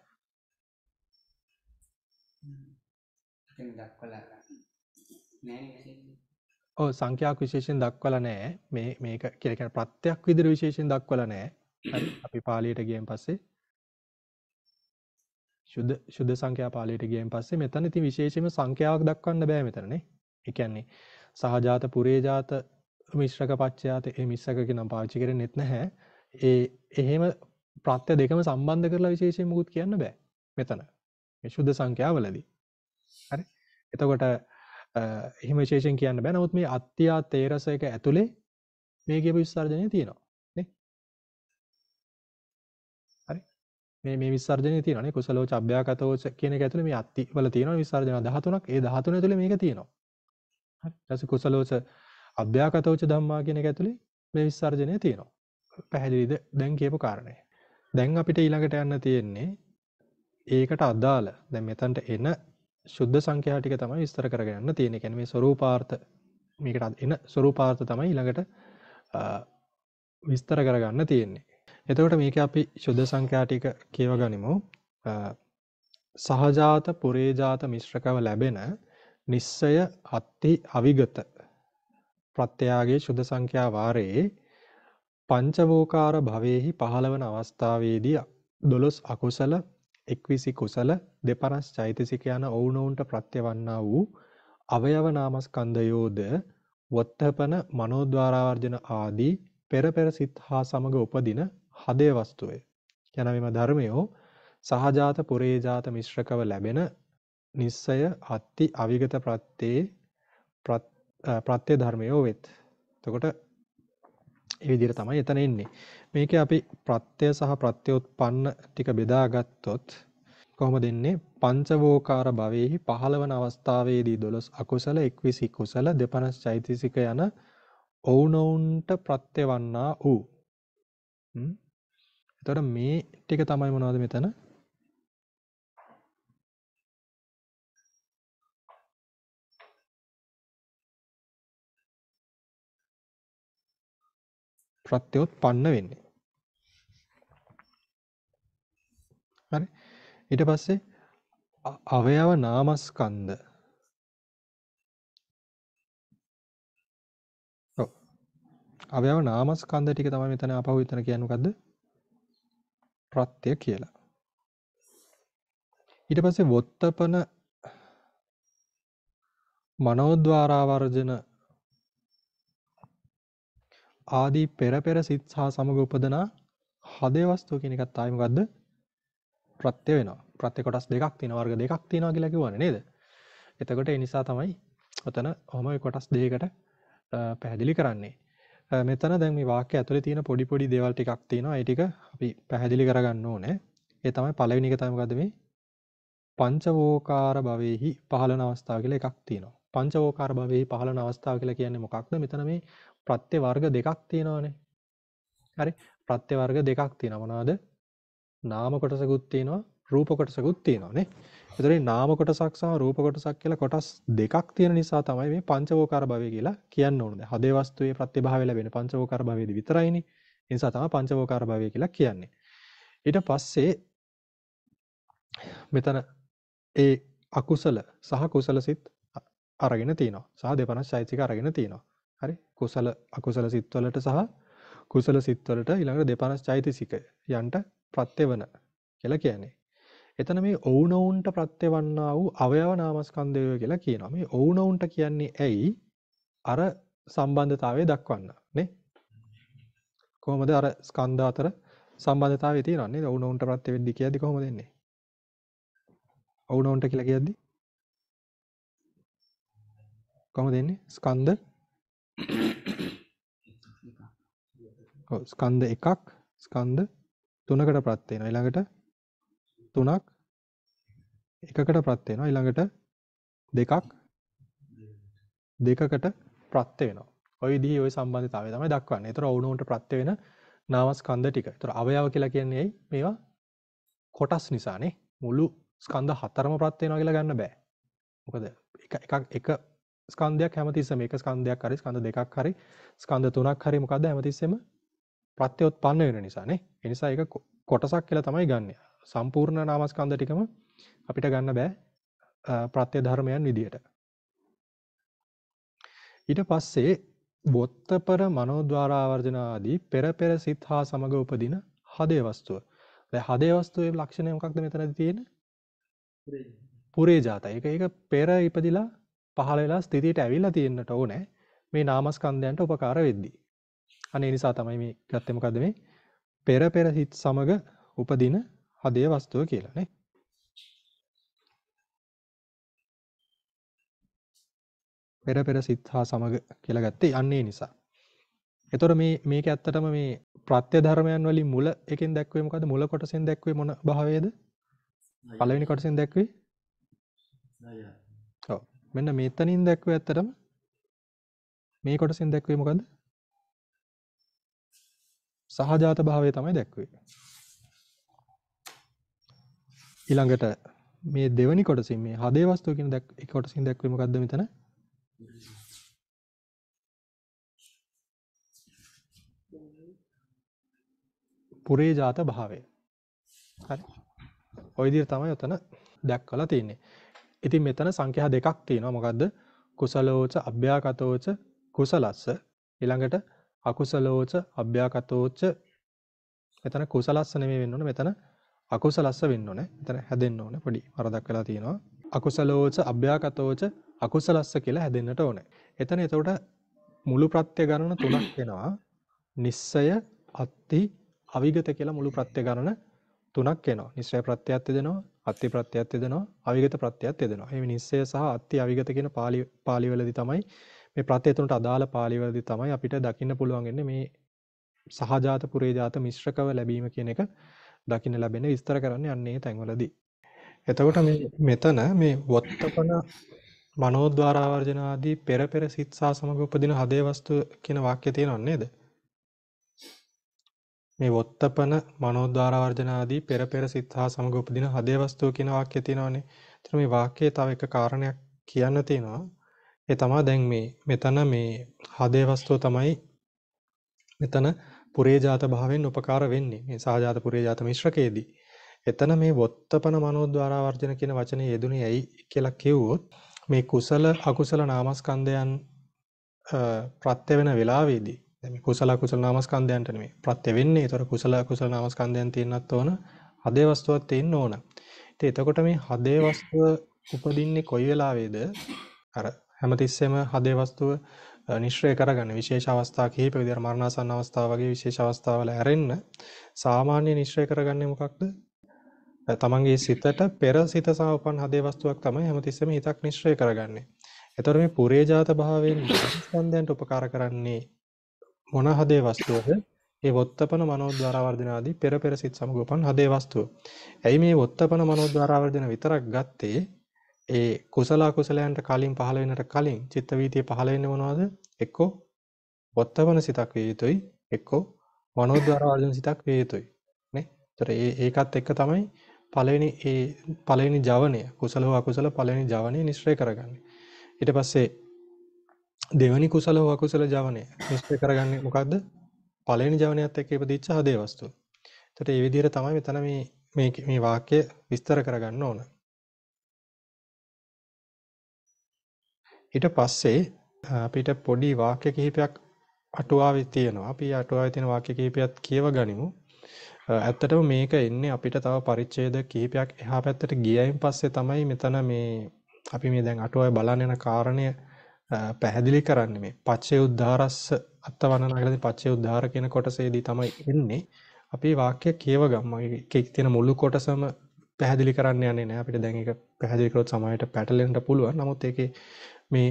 එතෙන් දක්වලා නැහැ. ඔව් සංඛ්‍යාවක් විශේෂයෙන් දක්වලා නැහැ. මේ මේක කියලා කියන ප්‍රත්‍යක් විදිහට විශේෂයෙන් දක්වලා නැහැ. හරි අපි පාළියට ගියන් පස්සේ සුද්ධ සුද්ධ සංඛ්‍යා පාළියට ගියන් පස්සේ මෙතන ඉතින් විශේෂයෙන්ම සංඛ්‍යාවක් දක්වන්න බෑ මෙතන නේ. ඒ කියන්නේ සහජාත පුරේජාත මිශ්‍රක පච්චයාත ඒ මිශ්‍රක කියනම් පාවිච්චි කරන්නේ නැහැ. ඒ එහෙම ප්‍රත්‍ය දෙකම සම්බන්ධ කරලා විශේෂයෙන් මොකුත් කියන්න බෑ මෙතන. මේ සුද්ධ සංඛ්‍යාවලදී. හරි. එතකොට එහෙම විශේෂයෙන් කියන්න බෑ. නමුත් මේ අත්ත්‍යා තේරස එක ඇතුලේ මේ කියපු විසර්ජනය තියෙනවා. නේ? හරි. මේ මේ විසර්ජනය තියෙනවා නේ. කුසලෝ චබ්භ්‍යාගතෝ කියන එක ඇතුලේ මේ අත්ති වල තියෙනවා විසර්ජන දහතුනක්. ඒ දහතුන ඇතුලේ මේක තියෙනවා. හරි. ඊට පස්සේ කුසලෝච අභ්‍යාගතෝච ධම්මා කියන එක ඇතුලේ මේ විසර්ජනය තියෙනවා. පැහැදිලිද දැන් කියපු කාරණය? දැන් අපිට ඊළඟට යන්න තියෙන්නේ ඒකට අදාළ දැන් මෙතනට එන සුද්ධ සංඛ්‍යා ටික තමයි විස්තර කරගෙන යන්න තියෙන්නේ. කියන්නේ මේ ස්වરૂපාර්ථ මේකට එන ස්වરૂපාර්ථ තමයි ඊළඟට විස්තර කරගන්න තියෙන්නේ. එතකොට මේක අපි සුද්ධ සංඛ්‍යා ටික කියව ගනිමු. සහජාත පුරේජාත මිශ්‍රකව ලැබෙන නිස්සය අත්ති අවිගත ප්‍රත්‍යාගයේ සුද්ධ සංඛ්‍යා වාරයේ පංචවෝකාර භවෙහි පහළවන අවස්ථාවේදී දොළොස් අකුසල එක්විසි කුසල දෙපරස් චෛතසික යන ඔවුනොවුන්ට ප්‍රත්‍යවන්නා වූ අවයව නාමස්කන්ධයෝද වත්තපන මනෝද්වාරාවර්ජන ආදී පෙර පෙර සිත් හා සමග උපදින හදේ වස්තුවේ යන මෙම ධර්මයෝ සහජාත පුරේජාත මිශ්‍රකව ලැබෙන නිස්සය අත්ති අවිගත ප්‍රත්‍යේ ප්‍රත්‍ය ප්‍රත්‍ය ධර්මයෝ වෙත්. එතකොට මේ විදිහට තමයි එතන එන්නේ. මේකේ අපි ප්‍රත්‍ය සහ ප්‍රත්‍යෝත්පන්න ටික බෙදා ගත්තොත් කොහොමද එන්නේ? පංචවෝකාර භවෙහි පහළවන අවස්ථාවේදී දොළොස් අකුසල එක්විසි කුසල දෙපනස් චෛතසික යන ඔවුනොවුන්ට ප්‍රත්‍යවන්නා වූ. හ්ම්. එතකොට මේ ටික තමයි මොනවද මෙතන? ප්‍රත්‍යෝත්පන්න වෙන්නේ. හරි. ඊට පස්සේ අවයව නාමස්කන්ධ. ඔව්. අවයව නාමස්කන්ධ ටික තමයි මෙතන අපහු විතර කියන්නේ මොකද්ද? ප්‍රත්‍ය කියලා. ඊට පස්සේ වොත්තපන මනෝද්වාරාවර්ජන ආදී පෙර පෙර සිත් හා සමග උපදනා හදේ වස්තුව කියන එකත් ආයි මොකද්ද? ප්‍රත්‍ය වෙනවා. ප්‍රත්‍ය කොටස් දෙකක් තියෙනවා, වර්ග දෙකක් තියෙනවා කියලා කියවනේ නේද? එතකොට ඒ නිසා තමයි ඔතන ඔහම ඒ කොටස් දෙකකට පැහැදිලි කරන්නේ. මෙතන දැන් මේ වාක්‍ය ඇතුලේ තියෙන පොඩි පොඩි දේවල් ටිකක් තියෙනවා. ඒ ටික අපි පැහැදිලි කරගන්න ඕනේ. ඒ තමයි පළවෙනි එක තමයි මොකද්ද මේ? පංචවෝකාර භවෙහි පහළන අවස්ථාව කියලා එකක් තියෙනවා. පංචවෝකාර භවෙහි පහළන අවස්ථාව කියලා කියන්නේ මොකක්ද? මෙතන මේ ප්‍රත්‍ය වර්ග දෙකක් තියෙනවානේ. හරි. ප්‍රත්‍ය වර්ග දෙකක් තියෙනවා. මොනවාද? නාම කොටසකුත් තියෙනවා, රූප කොටසකුත් තියෙනවා නේ. ඒතර මේ නාම කොටසක් සහ රූප කොටසක් කියලා කොටස් දෙකක් තියෙන නිසා තමයි මේ පංචවෝකාර භවය කියලා කියන්න ඕනේ. හදේ වස්තුවේ ප්‍රතිභාවය ලැබෙන පංචවෝකාර භවයේදී විතරයිනේ. ඒ නිසා තමයි පංචවෝකාර භවය කියලා කියන්නේ. ඊට පස්සේ මෙතන ඒ අකුසල සහ කුසල සිත් අරගෙන තිනවා. සහ දෙපනස් චෛතසික අරගෙන තිනවා. හරි. කුසල අකුසල සිත්වලට සහ කුසල සිත්වලට ඊළඟට දෙපනස් චෛතසික යන්ට ප්‍රත්‍යවන කියලා කියන්නේ. එතන මේ ඔවුනොවුන්ට ප්‍රත්‍යවන්නා වූ අවයව නාමස්කන්ධය කියලා කියනවා. මේ ඔවුනොවුන්ට කියන්නේ ඇයි? අර සම්බන්ධතාවය දක්වන්න නේ. කොහොමද අර ස්කන්ධ අතර සම්බන්ධතාවය තියෙනන්නේ? ඔවුනොවුන්ට ප්‍රත්‍ය වෙද්දී කියද්දි කොහොමද එන්නේ? ඔවුනොවුන්ට කියලා කියද්දි කොහොමද එන්නේ? ස්කන්ධ ඔව් ස්කන්ධ එකක් ස්කන්ධ තුනකට ප්‍රත් වෙනවා. ඊළඟට තුනක් එකකට ප්‍රත් වෙනවා. ඊළඟට දෙකක් දෙකකට ප්‍රත් වෙනවා. ওই විදිහේ ওই සම්බන්ධතාවය තමයි දක්වන්නේ. ඒතර ඔවුනොවුන්ට ප්‍රත් වෙන නාම ස්කන්ධ ටික. ඒතර අවයව කියලා කියන්නේ ඇයි? මේවා කොටස් නිසානේ. මුළු ස්කන්ධ හතරම ප්‍රත් වෙනවා කියලා ගන්න බෑ. මොකද එක එකක් එක ස්කන්ධයක් හැමතිස්සෙම එක ස්කන්ධයක් හරි ස්කන්ධ දෙකක් හරි ස්කන්ධ තුනක් හරි මොකද්ද හැමතිස්සෙම ප්‍රත්‍යෝත්පන්න වෙන නිසා නේ. ඒ නිසා ඒක කොටසක් කියලා තමයි ගන්න. සම්පූර්ණ නාමස්කන්ධ ටිකම අපිට ගන්න බෑ ප්‍රත්‍ය ධර්මයන් විදියට. ඊට පස්සේ බොත්තපර මනෝද්වාරාවර්ජන ආදී පෙර පෙර සිත් හා සමග උපදින හදේ වස්තුව. දැන් හදේ වස්තුවේ ලක්ෂණය මොකක්ද මෙතනදී තියෙන්නේ? පුරේ. පුරේ ජාතය. ඒක ඒක පෙර ඉපදිලා පහළ වෙලා ස්ථිතියට ඇවිල්ලා තියෙන්නට ඕනේ. මේ නාමස්කන්ධයන්ට උපකාර වෙද්දී. අනේ නිසා තමයි මේ ගත්තේ මොකද්ද මේ පෙර පෙර හිත් සමග උපදින හදේ වස්තුව කියලා නේ. පෙර පෙර සිත් හා සමග කියලා ගත්තේ අන්නේ නිසා. ඒතොර මේ මේක ඇත්තටම මේ ප්‍රත්‍ය ධර්මයන් වලින් මුල එකෙන් දැක්වේ මොකද්ද මුල කොටසෙන් දැක්වේ මොන භාවයේද? පළවෙනි කොටසෙන් දැක්වේ ණය. ඔව්. මෙන්න මෙතනින් දැක්වේ ඇත්තටම මේ කොටසෙන් දැක්වේ මොකද්ද? සහජාත භාවය තමයි දැක්වේ. ඊළඟට මේ දෙවෙනි කොටසින් මේ හදේ වස්තුව කියන දැක් එක කොටසින් දැක්වේ මොකද්ද මෙතන? පුරේ ජාත භාවය. හරි. ඔය විදිහට තමයි ඔතන දැක්කලා තියෙන්නේ. ඉතින් මෙතන සංඛ්‍යා දෙකක් තියෙනවා. මොකද්ද? කුසලෝච අභ්‍යාකතෝච කුසලස්ස. ඊළඟට අකුසලෝච අභ්‍යාකතෝච. මෙතන කුසලස්ස නෙමෙයි වෙන්න ඕනේ. මෙතන අකුසලස්ස වෙන්න ඕනේ. මෙතන හැදෙන්න ඕනේ. පොඩි වරදක් වෙලා තියෙනවා. අකුසලෝච අභ්‍යාකතෝච අකුසලස්ස කියලා හැදෙන්නට ඕනේ. එතන එතකොට මුළු ප්‍රත්‍ය ගණන තුනක් වෙනවා. නිස්සය, අත්ති, අවිගත කියලා මුළු ප්‍රත්‍ය ගණන තුනක් වෙනවා. නිස්සය ප්‍රත්‍යයත් දෙනවා, අත්ති ප්‍රත්‍යයත් දෙනවා, අවිගත ප්‍රත්‍යයත් දෙනවා. මේ නිස්සය සහ අත්ති අවිගත කියන පාළි පාළි වලදී තමයි මේ ප්‍රත්‍ය තුනට අදාළ පාළි වලදී තමයි අපිට දකින්න පුළුවන් වෙන්නේ මේ සහජාත පුරේජාත මිශ්‍රකව ලැබීම කියන එක දකින්න ලැබෙන විස්තර කරන්නේ අන්නේ තැන්වලදී. එතකොට මේ මෙතන මේ වත්තපන මනෝද්වාරාවර්ජන ආදී පෙර පෙර සිත් සහ සමග උපදින හදේ වස්තුව කියන වාක්‍යය තියෙනව නේද? මේ වොත්තපන මනෝද්වාරාවර්ජන ආදී පෙර පෙර සිත් සහ සමග උපදින හදේ වස්තුව කියන වාක්‍යය තියෙනවනේ. එතන මේ වාක්‍යයේ තව එක කාරණයක් කියන්න තියෙනවා. ඒ තමයි දැන් මේ මෙතන මේ හදේ වස්තුව තමයි මෙතන පුරේජාත භාවයෙන් උපකාර වෙන්නේ. මේ සහජාත පුරේජාත මිශ්‍රකයේදී. එතන මේ වොත්තපන මනෝද්වාරාවර්ජන කියන වචනේ යෙදුනේ ඇයි කියලා කිව්වොත් මේ කුසල අකුසල නාමස්කන්ධයන් ප්‍රත්‍ය වෙන වෙලාවේදී දැන් මේ කුසල අකුසල නාමස්කන්ධයන්ට නෙමෙයි ප්‍රත්‍ය වෙන්නේ. ඒතර කුසල අකුසල නාමස්කන්ධයන් තියෙන්නත් ඕන හදේ වස්තුවක් තියෙන්න ඕන. ඉතින් එතකොට මේ හදේ වස්තුව උපදින්නේ කොයි වෙලාවේද? අර හැමතිස්සෙම හදේ වස්තුව නිශ්චය කරගන්න විශේෂ අවස්ථා කිහිප විදිහට මරණාසන්න අවස්ථා වගේ විශේෂ අවස්ථාවල ඇරෙන්න සාමාන්‍ය නිශ්චය කරගන්නේ මොකක්ද? තමන්ගේ සිතට පෙර සිත සහ උපන් හදේ වස්තුවක් තමයි හැමතිස්සෙම හිතක් නිශ්චය කරගන්නේ. ඒතර මේ පුරේජාත භාවයෙන් ස්කන්ධයන්ට උපකාර කරන්නේ මොන හදේ වස්තුවද? ඒ වොත්තපන මනෝද්වාරාවර්ධන ආදී පෙර පෙර සිත සමග උපන් හදේ වස්තුව. ඇයි මේ වොත්තපන මනෝද්වාරාවර්ධන විතරක් ගත්තේ? ඒ කුසල අකුසලයන්ට කලින් පහළ වෙන්නට කලින් චිත්ත වීතිය පහළ වෙන්නේ මොනවද? එක්කෝ වොත්තපන සිතක් වේ යුතුයි, එක්කෝ මනෝද්වාරාවර්ධන සිතක් වේ යුතුයි. නේ? ඒතර ඒ ඒකත් එක්ක තමයි පළවෙනි ඒ පළවෙනි ජවනය කුසල හෝ අකුසල පළවෙනි ජවනය නිශ්චය කරගන්නේ. ඊට පස්සේ දෙවෙනි කුසල හෝ අකුසල ජවනය නිශ්චය කරගන්නේ මොකද්ද? පළවෙනි ජවනයත් එක්ක ඉපදිච්ච හදේ වස්තුව. එතකොට මේ විදිහට තමයි මෙතන මේ මේ මේ වාක්‍ය විස්තර කරගන්න ඕන. ඊට පස්සේ අපිට පොඩි වාක්‍ය කිහිපයක් අටුවාවේ තියෙනවා. අපි අටුවාවේ තියෙන වාක්‍ය කිහිපයක් කියව ගනිමු. ඇත්තටම මේක එන්නේ අපිට තව පරිච්ඡේද කිහිපයක් එහා පැත්තට ගියයින් පස්සේ තමයි මෙතන මේ අපි මේ දැන් අටුවාවේ බලන්න යන කාරණය පැහැදිලි කරන්නේ. මේ පච්චේ උද්ධාරස්ස අත්තවන්නනගලදී පච්චේ උද්ධාර කියන කොටසේදී තමයි එන්නේ. අපි වාක්‍ය කියව ගමු. එකෙක් තියෙන මුළු කොටසම පැහැදිලි කරන්න යන්නේ නැහැ. අපිට දැන් ඒක පැහැදිලි කරොත් සමහරට පැටලෙන්න පුළුවන්. නමුත් ඒකේ මේ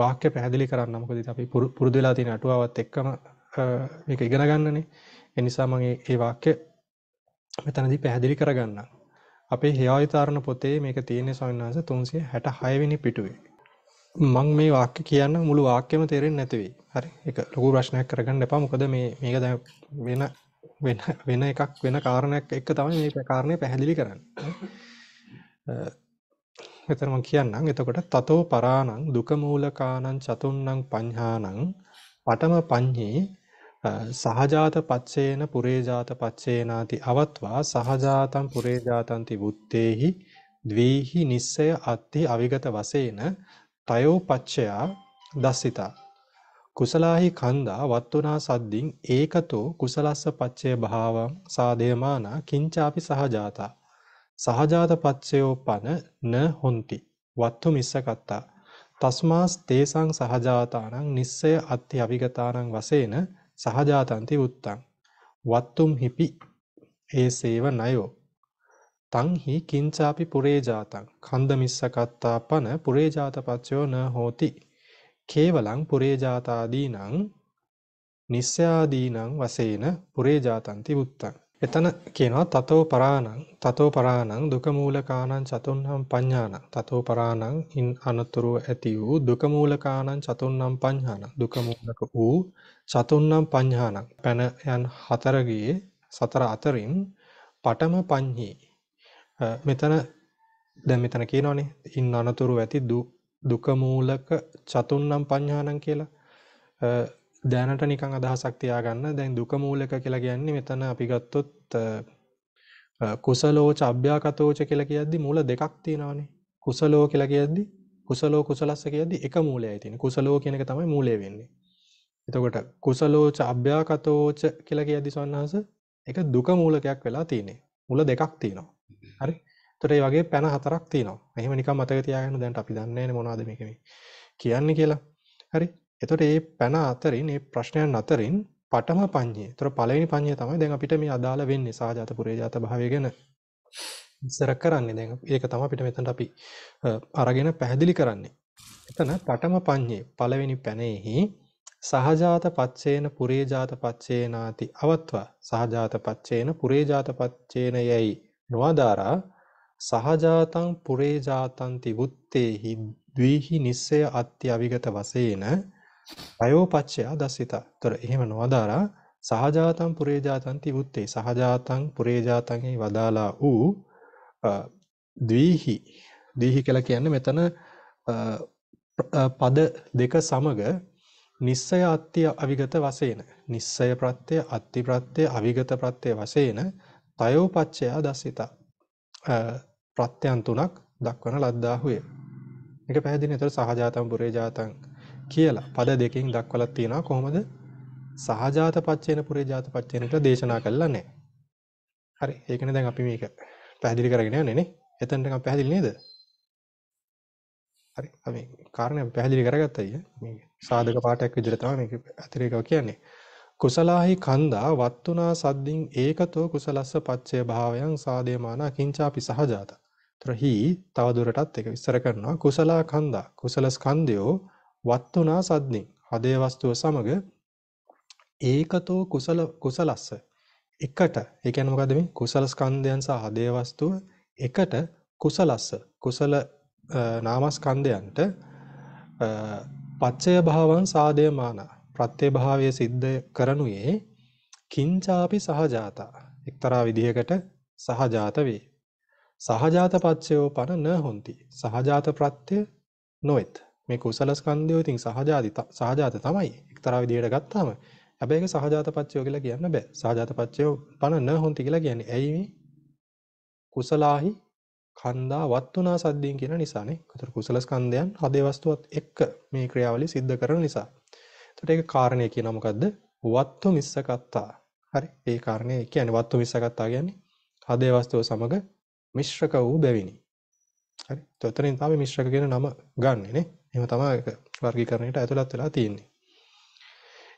වාක්‍ය පැහැදිලි කරන්න මොකද ඉතින් අපි පුරුදු වෙලා තියෙන අටුවාවත් එක්කම මේක ඉගෙන ගන්නනේ. ඒ නිසා මම මේ වාක්‍ය මෙතනදී පැහැදිලි කරගන්නම්. අපේ හේයවිතාරණ පොතේ මේක තියෙන්නේ ස්වාමීන් වහන්සේ තුන්සිය හැටහය වෙනි පිටුවේ. මම මේ වාක්‍ය කියන මුළු වාක්‍යෙම තේරෙන්නේ නැති වෙයි. හරි. ඒක ලොකු ප්‍රශ්නයක් කරගන්න එපා. මොකද මේ මේක දැන් වෙන වෙන වෙන එකක් වෙන කාරණයක් එක්ක තමයි මේ කාරණේ පැහැදිලි කරන්නේ. මෙතන මම කියන්නම්. එතකොට තතෝ පරාණං දුක මූලකානං චතුන්නං පඤ්ඤානං පඨම පඤ්ඤේ සහජාත පච්චේන පුරේජාත පච්චේනාති අවත්වා සහජාතං පුරේජාතංති බුත්තේහි ද්වේහි නිස්සය අත්ථි අවිගත වශයෙන් තයෝ පච්චයා දස්සිතා කුසලාහි කන්දා වත්තුනා සද්දින් ඒකතෝ කුසලස්ස පච්චේ භාවං සාදේමානා කිංචාපි සහජාතා සහජාත පච්චයෝපන න හොಂತಿ වත්තු මිස්සකත්තා තස්මාස් තේසං සහජාතානං නිස්සය අත්ථි අවිගතානං වශයෙන් සහජාතන්ති උත්තං වත්තුම් හිපි ඒසේව නයෝ තං හි කිංචාපි පුරේජාතං කන්දමිස්සකත්තා පන පුරේජාතපච්චයෝ න හෝති කේවලං පුරේජාතාදීනං නිස්සයාදීනං වශයෙන් පුරේජාතන්ති උත්තං. එතන කියනවා තතෝ පරාණං තතෝ පරාණං දුක මූලකාණං චතුන්නම් පඤ්ඤාණං තතෝ පරාණං ඉන් අනතුරු ඇති වූ දුක මූලකාණං චතුන්නම් පඤ්ඤාණං දුක මූලක වූ චතුන්නම් පඤ්ඤාණං පැන යන හතරගේ සතර අතරින් පඨම පඤ්ඤේ. මෙතන දැන් මෙතන කියනෝනේ ඉන් අනතුරු ඇති දුක මූලක චතුන්නම් පඤ්ඤාණං කියලා. දැනට නිකන් අදහසක් තියාගන්න. දැන් දුක මූලක කියලා කියන්නේ මෙතන අපි ගත්තොත් කුසලෝච අභ්‍යාකතෝච කියලා කියද්දි මූල දෙකක් තියෙනවානේ. කුසලෝ කියලා කියද්දි කුසලෝ කුසලස්ස කියද්දි එක මූලයයි තියෙන්නේ. කුසලෝ කියන එක තමයි මූලය වෙන්නේ. එතකොට කුසලෝච අභ්‍යාකතෝච කියලා කියද්දි සවන්හස ඒක දුක මූලකයක් වෙලා තියෙන්නේ. මූල දෙකක් තියෙනවා. හරි. එතකොට මේ වගේ පැන හතරක් තියෙනවා. එහෙම නිකන් මතක තියාගන්න. දැන් අපි දන්නේ නැහැ මොනවද මේක මේ කියන්නේ කියලා. හරි. එතකොට මේ පැන අතරින් මේ ප්‍රශ්නයන් අතරින් පඨම පඤ්ඤය. ඒතර පළවෙනි පඤ්ඤය තමයි දැන් අපිට මේ අදාළ වෙන්නේ සාජාත පුරේජාත භාවය ගැන ඉස්සර කරන්නේ. දැන් ඒක තමයි අපිට මෙතනට අපි අරගෙන පැහැදිලි කරන්නේ. එතන පඨම පඤ්ඤය පළවෙනි පැනෙහි සහජාත පච්චේන පුරේජාත පච්චේනාති අවත්වා සහජාත පච්චේන පුරේජාත පච්චේන යයි නොආදාරා සහජාතං පුරේජාතං තිවුත්තේහි ද්විහි නිස්සය අත්‍ය අවිගත වශයෙන් අයෝපච්චයා දසිතා. තොර එහෙම නොවදාරා සහජාතං පුරේජාතං තිවුත්තේ සහජාතං පුරේජාතං හි වදාලා ඌ ද්විහි ද්විහි කියලා කියන්නේ මෙතන පද දෙක සමග නිස්සය අත්‍ය අවිගත වශයෙන් නිස්සය ප්‍රත්‍ය අත්‍ය ප්‍රත්‍ය අවිගත ප්‍රත්‍ය වශයෙන් තයෝපච්චයා දසිතා ප්‍රත්‍යයන් තුනක් දක්වන ලද්දාහුය. මේක පැහැදිලි. ඒතර සහජාතං පුරේජාතං කියලා පද දෙකකින් දක්වලා තියෙනවා. කොහොමද සහජාත පච්චේන පුරේජාත පච්චේන කියලා දේශනා කළා නේ. හරි. ඒකනේ දැන් අපි මේක පැහැදිලි කරගෙන යන්නේ නේ. එතනට නිකන් පැහැදිලි නේද? හරි. අපි කාරණේ අපි පැහැදිලි කරගත්තා අය. මේක සාධක පාඩයක් විදිහට තමයි මේක අතිරේකව කියන්නේ. කුසලාහි කන්දා වත්තුනා සද්දින් ඒකතෝ කුසලස්ස පච්චේ භාවයන් සාදේමානා කිංචාපි සහජාත. ත්‍රහි තව දුරටත් ඒක විස්තර කරනවා. කුසලා කන්දා කුසල ස්කන්ධයෝ වත්තුනා සද්දින් හදේ වස්තුව සමග ඒකතෝ කුසල කුසලස්ස එකට ඒ කියන්නේ මොකද්ද මේ කුසල ස්කන්ධයන් සහ හදේ වස්තුව එකට කුසලස්ස කුසල නාමස්කන්ධයන්ට පච්චය භාවං සාදේමාන ප්‍රත්‍ය භාවය සිද්ධ කරනුයේ කිංචාපි සහජාතා එක්තරා විදිහකට සහජාත වේ සහජාත පච්චයෝ පන න හොಂತಿ සහජාත ප්‍රත්‍ය නොෙත්. මේ කුසල ස්කන්ධය ඉතින් සහජාති සහජාත තමයි එක්තරා විදිහට ගත්තාම. හැබැයි ඒක සහජාත පච්චයෝ කියලා කියන්න බෑ. සහජාත පච්චයෝ පන න හොಂತಿ කියලා කියන්නේ ඇයි මේ කුසලාහි කන්දා වත්තුනා සද්දීන් කියන නිසානේ. ඒතර කුසල ස්කන්ධයන් හදේ වස්තුවත් එක්ක මේ ක්‍රියාවලිය සිද්ධ කරන නිසා. ඒතර ඒක කාරණේ කියනවා මොකද්ද? වත්තු මිස්සකත්තා. හරි. ඒ කාරණේ කියන්නේ වත්තු මිස්සකත්තා කියන්නේ හදේ වස්තුව සමග මිශ්‍රක වූ බැවිනි. හරි. ඒතරින් තමයි මිශ්‍රක කියන නම ගන්නෙ නේ. එහෙම තමයි ඒක වර්ගීකරණයට ඇතුළත් වෙලා තියෙන්නේ.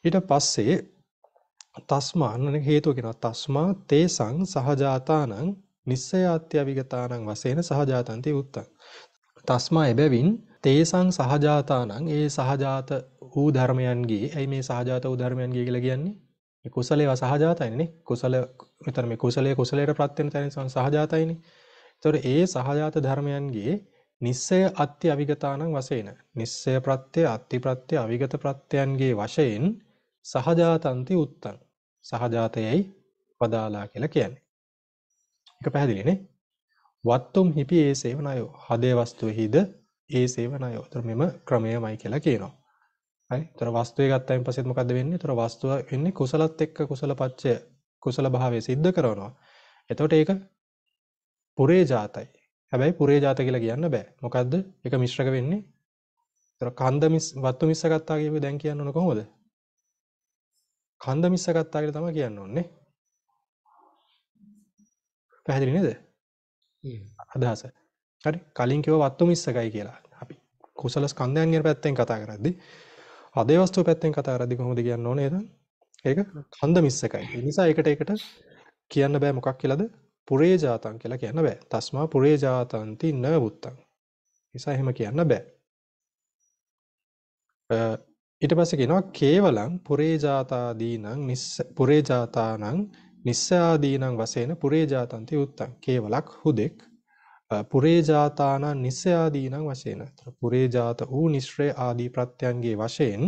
ඊට පස්සේ තස්මාන හේතුව කියනවා. තස්මා තේසං සහජාතානං නිස්සයාත්‍ය විගතානං වශයෙන් සහජාතන්ති උත්තං. තස්මා එබැවින් තේසං සහජාතානං ඒ සහජාත වූ ධර්මයන්ගේ ඇයි මේ සහජාත වූ ධර්මයන්ගේ කියලා කියන්නේ? මේ කුසලේ සහජාතයිනේ. කුසල මෙතන මේ කුසලයේ කුසලයට ප්‍රත්‍යන තැන සහජාතයිනේ. ඒතකොට ඒ සහජාත ධර්මයන්ගේ නිස්සය අත්‍ය අවිගතානං වශයෙන් නිස්සය ප්‍රත්‍ය අත්‍ය ප්‍රත්‍ය අවිගත ප්‍රත්‍යයන්ගේ වශයෙන් සහජාතන්ති උත්තං සහජාතයයි වදාලා කියලා කියන්නේ. ඒක පැහැදිලි නේ? වත්තුම් හිපි ඒ සේවනයෝ හදේ වස්තුෙහිද ඒ සේවනයෝ. ඒතර මෙම ක්‍රමයමයි කියලා කියනවා. හරි. ඒතර වස්තුවේ ගත්තයින් පස්සෙත් මොකද වෙන්නේ? ඒතර වස්තුව වෙන්නේ කුසලත් එක්ක කුසල පච්චය කුසල භාවය සිද්ධ කරනවා. එතකොට ඒක පුරේජාතයි. හැබැයි පුරේජාත කියලා කියන්න බෑ. මොකද්ද? ඒක මිශ්‍රක වෙන්නේ. ඒතර කන්ද මිස් වත්තු මිස්ස ගත්තා කියපු දැන් කියන්න ඕන කොහොමද? කන්ද මිස්ස ගත්තා කියලා තමයි කියන්න ඕනේ. පැහැදිලි නේද? අදහස. හරි. කලින් කිව්ව වත්තු මිස්සකයි කියලා. අපි කුසල ස්කන්ධයන්ගේ පැත්තෙන් කතා කරද්දී හදේ වස්තුව පැත්තෙන් කතා කරද්දී කොහොමද කියන්න ඕනේ නේද? ඒක කන්ද මිස් එකයි. ඒ නිසා ඒකට ඒකට කියන්න බෑ මොකක් කියලාද? පුරේ ජාතං කියලා කියන්න බෑ. තස්මා පුරේ ජාතන්ති න වුත්තං. නිසා එහෙම කියන්න බෑ. ඊට පස්සේ කියනවා කේවලං පුරේ ජාතාදීනං නිස්ස පුරේ ජාතානං නිස්සාදීනං වශයෙන් පුරේ ජාතන්ති උත්තං. කේවලක් හුදෙක් පුරේ ජාතානං නිස්සාදීනං වශයෙන්. පුරේ ජාත වූ නිස්රේ ආදී ප්‍රත්‍යයන්ගේ වශයෙන්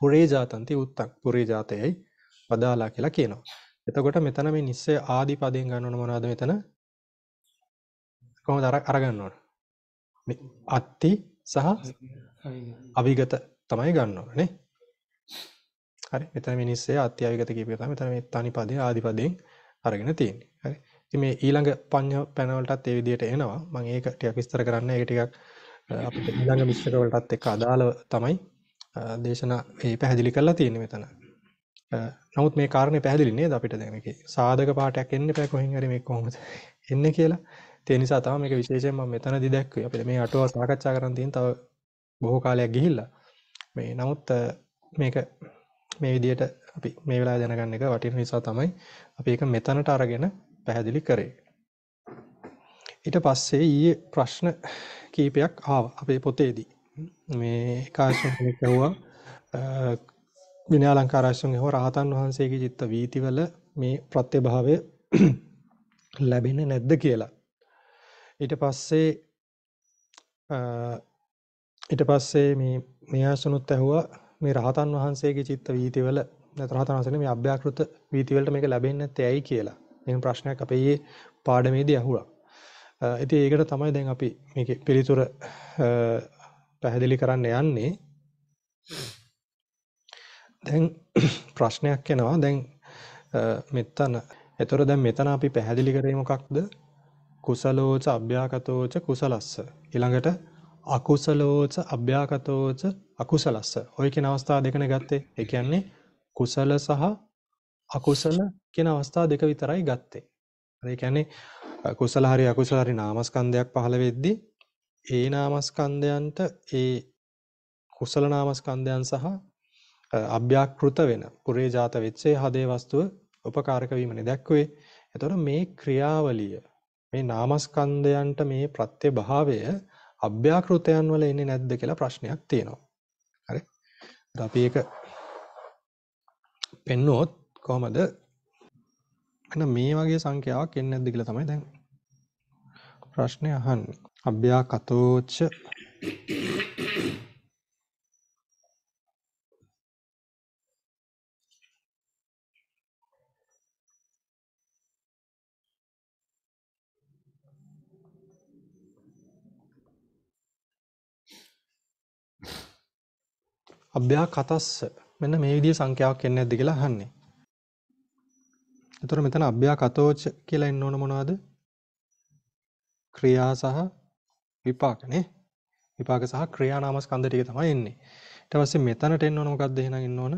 පුරේ ජාතන්ති උත්තං. පුරේ ජාතයයි වදාලා කියලා කියනවා. එතකොට මෙතන මේ නිස්සය ආදී පදයෙන් ගන්න ඕන මොනවද මෙතන? කොහොමද අර ගන්න ඕන? මේ අත්ති සහ අවිගත තමයි ගන්න ඕන නේ. හරි. මෙතන මේ නිස්සය අත්ති අවිගත කියපේ තමයි මෙතන මේ තනි පදේ ආදී පදයෙන් අරගෙන තියෙන්නේ. හරි. ඉතින් මේ ඊළඟ පඤ්ඤ පැන වලටත් ඒ විදිහට එනවා. මම ඒක ටිකක් විස්තර කරන්න. ඒක ටිකක් අපිට ඊළඟ මිශ්‍ර වලටත් එක්ක අදාළව තමයි දේශනා මේ පැහැදිලි කරලා තියෙන්නේ මෙතන. නමුත් මේ කාරණේ පැහැදිලි නේද අපිට දැන් මේකේ සාධක පාඩයක් එන්න එපා කොහෙන් හරි මේක කොහොමද එන්නේ කියලා. ඒ නිසා තමයි මේක විශේෂයෙන්ම මම මෙතනදී දැක්කේ අපිට මේ අටුව සාකච්ඡා කරන් තියෙන තව බොහෝ කාලයක් ගිහිල්ලා මේ නමුත් මේක මේ විදියට අපි මේ වෙලාවේ දැනගන්න එක වටින නිසා තමයි අපි ඒක මෙතනට අරගෙන පැහැදිලි කරේ. ඊට පස්සේ ඊයේ ප්‍රශ්න කීපයක් ආවා අපේ පොතේදී. මේ කාර්යසම්පන්න කරුවා විනයාලංකාරාශ්‍රමයේ හෝ රහතන් වහන්සේගේ චිත්ත වීතිවල මේ ප්‍රත්‍යභාවය ලැබෙන්නේ නැද්ද කියලා. ඊට පස්සේ ඊට පස්සේ මේ මේ ආසනුත් ඇහුවා මේ රහතන් වහන්සේගේ චිත්ත වීතිවල නැත්නම් රහතන් වහන්සේනේ මේ අභ්‍යාකෘත වීතිවලට මේක ලැබෙන්නේ නැත්තේ ඇයි කියලා. එහෙනම් ප්‍රශ්නයක් අපේ පාඩමේදී ඇහුවා. ඉතින් ඒකට තමයි දැන් අපි මේකේ පිළිතුර පැහැදිලි කරන්න යන්නේ. දැන් ප්‍රශ්නයක් එනවා. දැන් මෙතන. ඒතර දැන් මෙතන අපි පැහැදිලි කරේ මොකක්ද? කුසලෝච අභ්‍යාකතෝච කුසලස්ස. ඊළඟට අකුසලෝච අභ්‍යාකතෝච අකුසලස්ස. ඔය කියන අවස්ථා දෙකනේ ගත්තේ. ඒ කියන්නේ කුසල සහ අකුසල කියන අවස්ථා දෙක විතරයි ගත්තේ. හරි. ඒ කියන්නේ කුසල හරි අකුසල හරි නාමස්කන්ධයක් පහළ වෙද්දී ඒ නාමස්කන්ධයන්ට ඒ කුසල නාමස්කන්ධයන් සහ අභ්‍යාකෘත වෙන පුරේ ජාත වෙච්චේ හදේ වස්තුව උපකාරක වීමනේ දැක්වේ. එතකොට මේ ක්‍රියාවලිය මේ නාමස්කන්ධයන්ට මේ ප්‍රත්‍යභාවය අභ්‍යාකෘතයන් වල එන්නේ නැද්ද කියලා ප්‍රශ්නයක් තියෙනවා. හරි. ඒත් අපි ඒක පෙන්නොත් කොහමද අන්න මේ වගේ සංඛ්‍යාවක් එන්නේ නැද්ද කියලා තමයි දැන් ප්‍රශ්නේ අහන්නේ. අභ්‍යාකතෝච අභ්‍යාකතස්ස මෙන්න මේ විදිය සංඛ්‍යාවක් එන්නේ නැද්ද කියලා අහන්නේ. ඒතර මෙතන අභ්‍යාකතෝච කියලා එන්න ඕන මොනවද? ක්‍රියා සහ විපාකනේ. විපාක සහ ක්‍රියා නාමස්කන්ධ ටික තමයි එන්නේ. ඊට පස්සේ මෙතනට එන්න ඕන මොකද්ද එහෙනම් එන්න ඕන?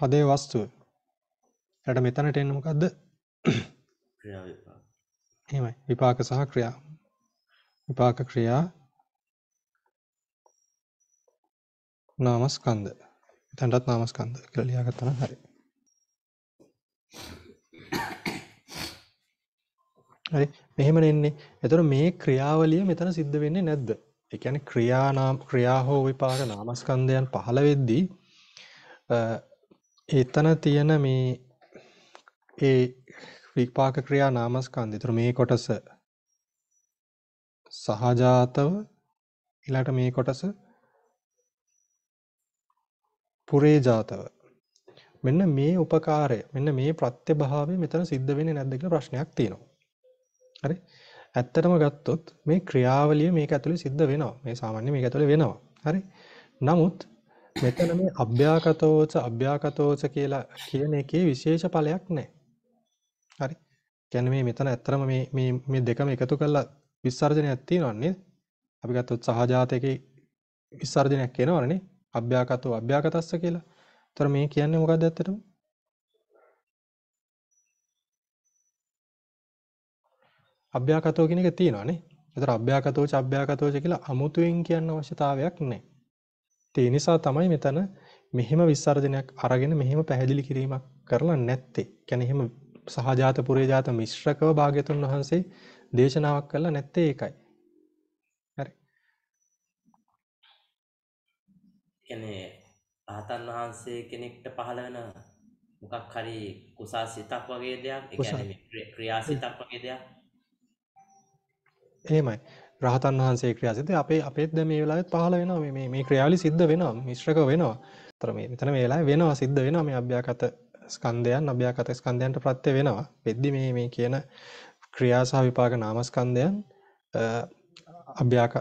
හදේ වස්තුව. ඊට මෙතනට එන්න මොකද්ද? ක්‍රියා විපාක. එහෙමයි. විපාක සහ ක්‍රියා. විපාක ක්‍රියා නාමස්කන්ධ. එතනටත් නාමස්කන්ධ කියලා ලියාගත්තා නම් හරි. හරි. මෙහෙම නෙන්නේ. එතකොට මේ ක්‍රියාවලිය මෙතන සිද්ධ වෙන්නේ නැද්ද? ඒ කියන්නේ ක්‍රියා නාම ක්‍රියා හෝ විපාක නාමස්කන්ධයන් පහළ වෙද්දී එතන තියෙන මේ ඒ විපාක ක්‍රියා නාමස්කන්ධය. ඒතර මේ කොටස සහජාතව ඊළාට මේ කොටස පුරේ ජාතව. මෙන්න මේ උපකාරය මෙන්න මේ ප්‍රත්‍යභාවය මෙතන සිද්ධ වෙන්නේ නැද්ද කියලා ප්‍රශ්නයක් තියෙනවා. හරි. ඇත්තටම ගත්තොත් මේ ක්‍රියාවලිය මේක ඇතුලේ සිද්ධ වෙනවා. මේ සාමාන්‍ය මේක ඇතුලේ වෙනවා. හරි. නමුත් මෙතන මේ අභ්‍යාකතෝච අභ්‍යාකතෝච කියලා කියන එකේ විශේෂ ඵලයක් නැහැ. හරි. කියන්නේ මේ මෙතන ඇත්තම මේ මේ මේ දෙකම එකතු කරලා විසර්ජනයක් තියෙනවනේ නේද? අපි ගත්තොත් සහජාතකේ විසර්ජනයක් එනවනේ නේ. අභ්‍යාකතෝ අභ්‍යාකතස්ස කියලා. ඒතර මේ කියන්නේ මොකද්ද ඇත්තටම? අභ්‍යාගතෝ කියන එක තියෙනවානේ. ඒතර අභ්‍යාගතෝ ච අභ්‍යාගතෝ ච කියලා අමුතුවෙන් කියන්න අවශ්‍යතාවයක් නැහැ. ඒ නිසා තමයි මෙතන මෙහෙම විසර්ජනයක් අරගෙන මෙහෙම පැහැදිලි කිරීමක් කරලා නැත්තේ. කියන්නේ එහෙම සහජාත පුරේජාත මිශ්‍රකව භාග්‍යතුන් වහන්සේ දේශනාවක් කළා නැත්තේ ඒකයි. හරි. කියන්නේ ආතන් වහන්සේ කෙනෙක්ට පහළ වෙන මොකක් හරි කුසාසිතක් වගේ දෙයක්, ඒ කියන්නේ ක්‍රියාසිතක් වගේ දෙයක්. එහෙමයි. රහතන් වහන්සේ ක්‍රියාසිත අපේ අපේත් දැන් මේ වෙලාවෙත් පහළ වෙනවා. මේ මේ මේ ක්‍රියාවලි සිද්ධ වෙනවා, මිශ්‍රක වෙනවා. අතර මේ මෙතන මේ වෙලාවේ වෙනවා, සිද්ධ වෙනවා. මේ අභ්‍යාගත ස්කන්ධයන් අභ්‍යාගත ස්කන්ධයන්ට ප්‍රත්‍ය වෙනවා. වෙද්දි මේ මේ කියන ක්‍රියා සහ විපාක නාමස්කන්ධයන් අභ්‍යාග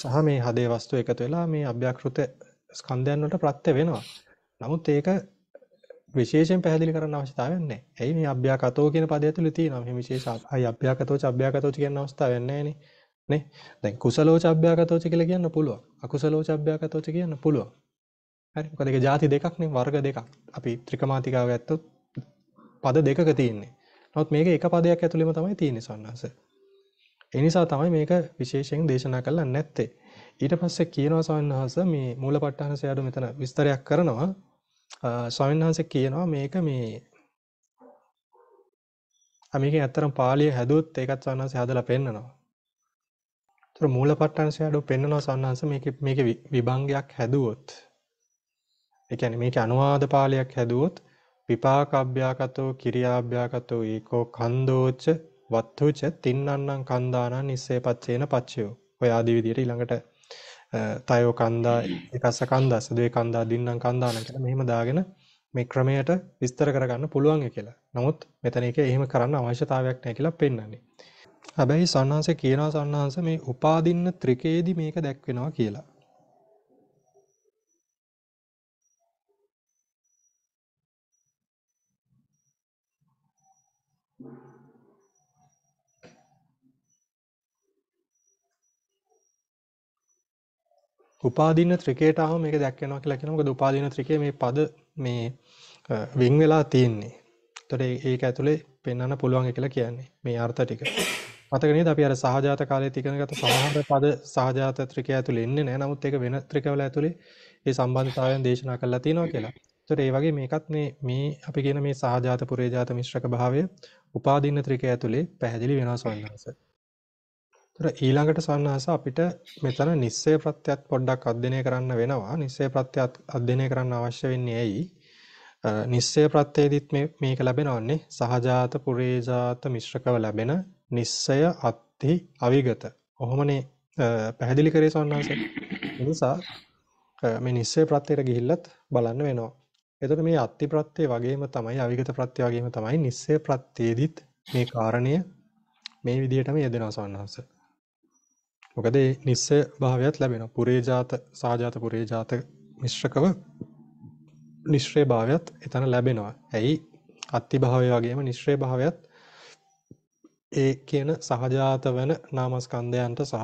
සහ මේ හදේ වස්තු එකතු වෙලා මේ අභ්‍යාකෘත ස්කන්ධයන් වලට ප්‍රත්‍ය වෙනවා. නමුත් ඒක විශේෂයෙන් පැහැදිලි කරන්න අවශ්‍යතාවයක් නැහැ. ඇයි මේ අභ්‍යාගතෝ කියන පදය ඇතුලේ තියෙනවා මේ විශේෂ අය අභ්‍යාගතෝ ච අභ්‍යාගතෝ කියන අවස්ථාවක් නැහැ නේ. නේ? දැන් කුසලෝ ච අභ්‍යාගතෝ ච කියලා කියන්න පුළුවන්. අකුසලෝ ච අභ්‍යාගතෝ ච කියන්න පුළුවන්. හරි. මොකද ඒක ಜಾති දෙකක් නේ, වර්ග දෙකක්. අපි ත්‍රිකමාතිකාව ගත්තොත් පද දෙකක තියෙන්නේ. නමුත් මේක එක පදයක් ඇතුළෙම තමයි තියෙන්නේ සන්නහස. ඒ නිසා තමයි මේක විශේෂයෙන් දේශනා කළා නැත්තේ. ඊට පස්සේ කියනවා සන්නහස මේ මූලපට්ඨානසේ ආඩු මෙතන විස්තරයක් කරනවා. ස්වාමීන් වහන්සේ කියනවා මේක මේ අමෙකෙන් අතරම් පාළිය හැදුවොත් ඒකත් ස්වාමීන් වහන්සේ හදලා පෙන්නනවා. ඒතර මූලපට්ඨානසේ ආඩු පෙන්නනවා ස්වාමීන් වහන්සේ මේකේ මේකේ විභංගයක් හැදුවොත්, ඒ කියන්නේ මේක අනුවාද පාළියක් හැදුවොත් විපාක අභ්‍යාගතෝ කිරියා අභ්‍යාගතෝ ඒකෝ කන්දෝච වත්තුච තින්නන්නම් කන්දානං නිස්සේපච්චේන පච්චයෝ. ඔය ආදී විදියට ඊළඟට තයෝ කන්දා එකස්ස කන්දස්ස දෙය කන්දා දින්නම් කන්දානං කියලා මෙහෙම දාගෙන මේ ක්‍රමයට විස්තර කරගන්න පුළුවන් කියලා. නමුත් මෙතන එක එහෙම කරන්න අවශ්‍යතාවයක් නැහැ කියලා පෙන්නන්නේ. හැබැයි සන්නාංශේ කියනවා සන්නාංශ මේ උපාදින්න ත්‍රිකේදී මේක දැක්වෙනවා කියලා. උපාදීන ත්‍රිකයට ආව මේක දැක්වෙනවා කියලා කියනවා. මොකද උපාදීන ත්‍රිකයේ මේ පද මේ වින් වෙලා තියෙන්නේ. ඒතකොට ඒක ඇතුලේ පෙන්වන්න පුළුවන් කියලා කියන්නේ මේ අර්ථ ටික. මතක නේද අපි අර සහජාත කාලයේත් ඉගෙන ගත්ත සමහර පද සහජාත ත්‍රිකය ඇතුලේ එන්නේ නැහැ. නමුත් ඒක වෙන ත්‍රිකවල ඇතුලේ ඒ සම්බන්ධතාවයන් දේශනා කරලා තියෙනවා කියලා. ඒතකොට ඒ වගේ මේකත් මේ මේ අපි කියන මේ සහජාත පුරේජාත මිශ්‍රක භාවය උපාදීන ත්‍රිකය ඇතුලේ පැහැදිලි වෙනවා සවන්හස. ඊළඟට සන්නහස අපිට මෙතන නිස්සය ප්‍රත්‍යත් පොඩ්ඩක් අධ්‍යයනය කරන්න වෙනවා. නිස්සය ප්‍රත්‍යත් අධ්‍යයනය කරන්න අවශ්‍ය වෙන්නේ ඇයි? නිස්සය ප්‍රත්‍යයේදීත් මේ මේක ලැබෙනවන්නේ සහජාත පුරේජාත මිශ්‍රකව ලැබෙන නිස්සය අත්ථි අවිගත. ඔහොමනේ පැහැදිලි කරේ සන්නහස. ඒ නිසා මේ නිස්සය ප්‍රත්‍යයට ගිහිල්ලත් බලන්න වෙනවා. එතකොට මේ අත්ථි ප්‍රත්‍යය වගේම තමයි අවිගත ප්‍රත්‍යය වගේම තමයි නිස්සය ප්‍රත්‍යයේදීත් මේ කාරණය මේ විදිහටම යදෙනවා සන්නහස. මොකද ඒ නිස්සය භාවයත් ලැබෙනවා. පුරේජාත සාජාත පුරේජාත මිශ්‍රකව නිශ්‍රේ භාවයත් එතන ලැබෙනවා. ඇයි? අත්ති භාවය වගේම නිශ්‍රේ භාවයත් ඒ කියන සහජාත වෙන නාමස්කන්ධයන්ට සහ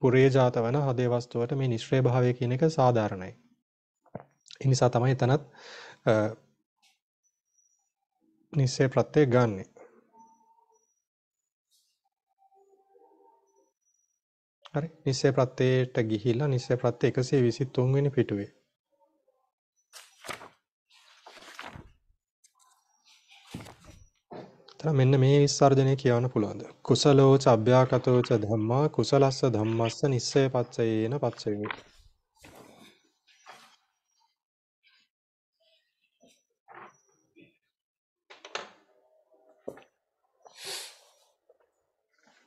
පුරේජාත වෙන හදේ වස්තුවට මේ නිශ්‍රේ භාවය කියන එක සාධාරණයි. ඒ නිසා තමයි එතනත් නිස්සය ප්‍රත්‍යය ගන්නෙ. හරි. නිස්සය ප්‍රත්‍යයට ගිහිල්ලා නිස්සය ප්‍රත්‍ය එකසිය විසිතුන් වෙනි පිටුවේ. තව මෙන්න මේ විස්තරණය කියවන්න පුළුවන්ද? කුසලෝ ච අභ්‍යාගතෝ ච ධම්මා කුසලස්ස ධම්මස්ස නිස්සය පච්චයේන පච්චයෝ.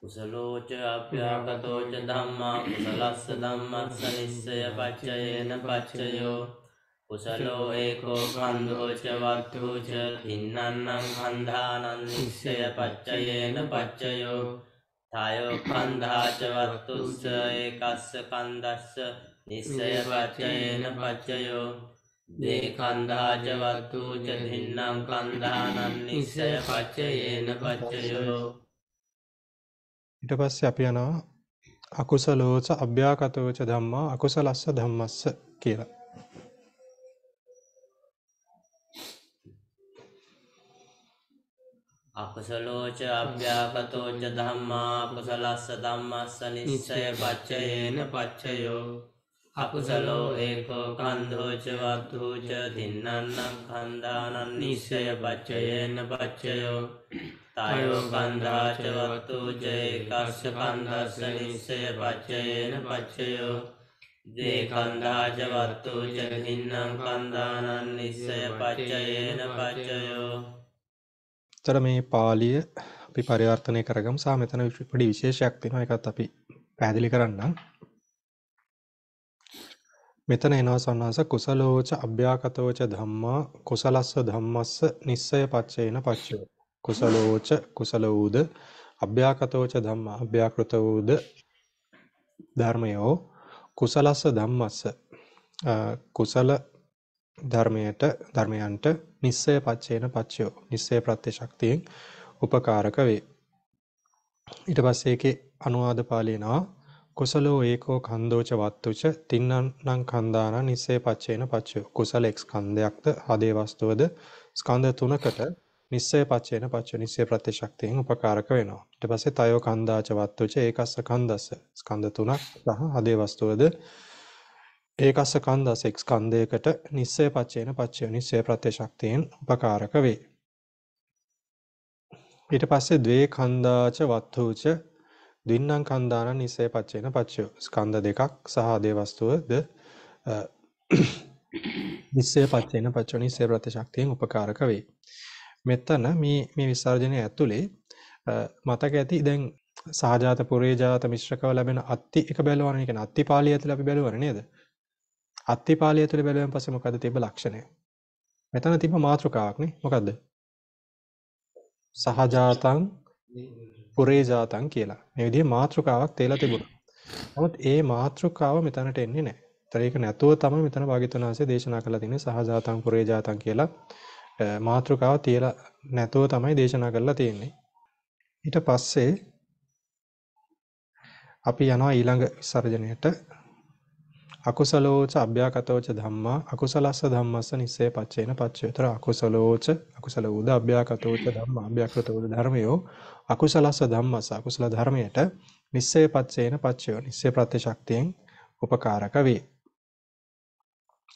කුසලෝ ච අභ්‍යාගතෝ ච ධම්මා කුසලස්ස ධම්මස්ස නිස්සය පච්චයේන පච්චයෝ. කුසලෝ ඒකෝ කන්දෝ ච වත්තෝ ච තින්නන්නම් කන්දානං නිස්සය පච්චයේන පච්චයෝ. තයෝ කන්දා ච වත්තුස්ස ඒකස්ස කන්දස්ස නිස්සය පච්චයේන පච්චයෝ. දේ කන්දා ච වත්තෝ ච තින්නම් කන්දානං නිස්සය පච්චයේන පච්චයෝ. ඊට පස්සේ අපි යනවා අකුසලෝ ච අභ්‍යාගතෝ ච ධම්මා අකුසලස්ස ධම්මස්ස කියලා. Akusalo ca abhyakato ca dhamma akusalassa dhammassa nissaya paccayena paccayo akusalo eko kandho ca vaddho ca dhinnanam khandhanam nissaya paccayena paccayo tayo kandha ca vaddho ca ekassa kandhassa nissaya paccayena paccayo de kandha ca vaddho ca dhinnam khandhanam nissaya paccayena paccayo. Cara මේ පාලිය අපි පරිවර්තනය කරගමු. සහ මෙතන පොඩි විශේෂයක් තියෙනවා. ඒකත් අපි පැහැදිලි කරන්නම්. මෙතන එනවා සම්මාස කුසලෝච අභ්‍යාකතෝච ධම්මා කුසලස්ස ධම්මස්ස නිස්සය පච්චේන පච්චේ. කුසලෝච කුසල වූද අභ්‍යාකතෝච ධම්මා අභ්‍යාකෘත වූද ධර්මයෝ කුසලස්ස ධම්මස්ස කුසල ධර්මයට ධර්මයන්ට නිස්සය පච්චේන පච්චයෝ නිස්සය ප්‍රත්‍ය ශක්තියෙන් උපකාරක වේ. ඊට පස්සේ ඒකේ අනුවාද පාලිනවා කුසලෝ ඒකෝ කන්දෝච වත්තුච තින්නං කන්දාන නිස්සය පච්චේන පච්චයෝ කුසල එක් ස්කන්ධයක්ද හදේ වස්තුවද ස්කන්ධ තුනකට නිස්සය පච්චේන පච්ච නිස්සය ප්‍රත්‍ය ශක්තියෙන් උපකාරක වෙනවා. ඊට පස්සේ තයෝ කන්දාච වත්තුච ඒකස්ස කන්දස්ස ස්කන්ධ තුනක් සහ හදේ වස්තුවද ඒකස්ස කන්දස් එක් ස්කන්ධයකට නිස්සය පච්චේන පච්චය නිස්සය ප්‍රත්‍ය ශක්තියෙන් උපකාරක වේ. ඊට පස්සේ ද්වේ කන්දාච වත්තුච ද්වින්නම් කන්දාන නිස්සය පච්චේන පච්චය ස්කන්ධ දෙකක් සහ ආදී වස්තුවද නිස්සය පච්චේන පච්චය නිස්සය ප්‍රත්‍ය ශක්තියෙන් උපකාරක වේ. මෙතන මේ මේ විසර්ජනයේ ඇතුලේ මතක ඇති දැන් සහජාත පුරේජාත මිශ්‍රකව ලැබෙන අත්ති එක බැලුවානේ. කියන්නේ අත්ති පාළිය ඇතුලේ අපි බැලුවානේ නේද? අත්ති පාළිය තුළ බැලුවෙන් පස්සේ මොකද තිබ්බ ලක්ෂණය? මෙතන තිබ්බ මාතෘකාවක් නේ. මොකද්ද? සහජාතං පුරේජාතං කියලා. මේ විදිහේ මාතෘකාවක් තේලා තිබුණා. නමුත් ඒ මාතෘකාව මෙතනට එන්නේ නැහැ. ඒතර ඒක නැතුව තමයි මෙතන භාග්‍යවතුන් වහන්සේ දේශනා කරලා තින්නේ සහජාතං පුරේජාතං කියලා මාතෘකාව තියලා නැතුව තමයි දේශනා කරලා තියෙන්නේ. ඊට පස්සේ අපි යනවා ඊළඟ සර්ජනයට. අකුසලෝච අභ්‍යාකතෝච ධම්මා අකුසලස්ස ධම්මස්ස නිස්සය පච්චේන පච්චයතර අකුසලෝච අකුසල වූද අභ්‍යාකතෝච ධම්මා අභ්‍යාකෘත වූද ධර්මයෝ අකුසලස්ස ධම්මස්ස අකුසල ධර්මයට නිස්සය පච්චේන පච්චයෝ නිස්සය ප්‍රත්‍ය ශක්තියෙන් උපකාරක වේ.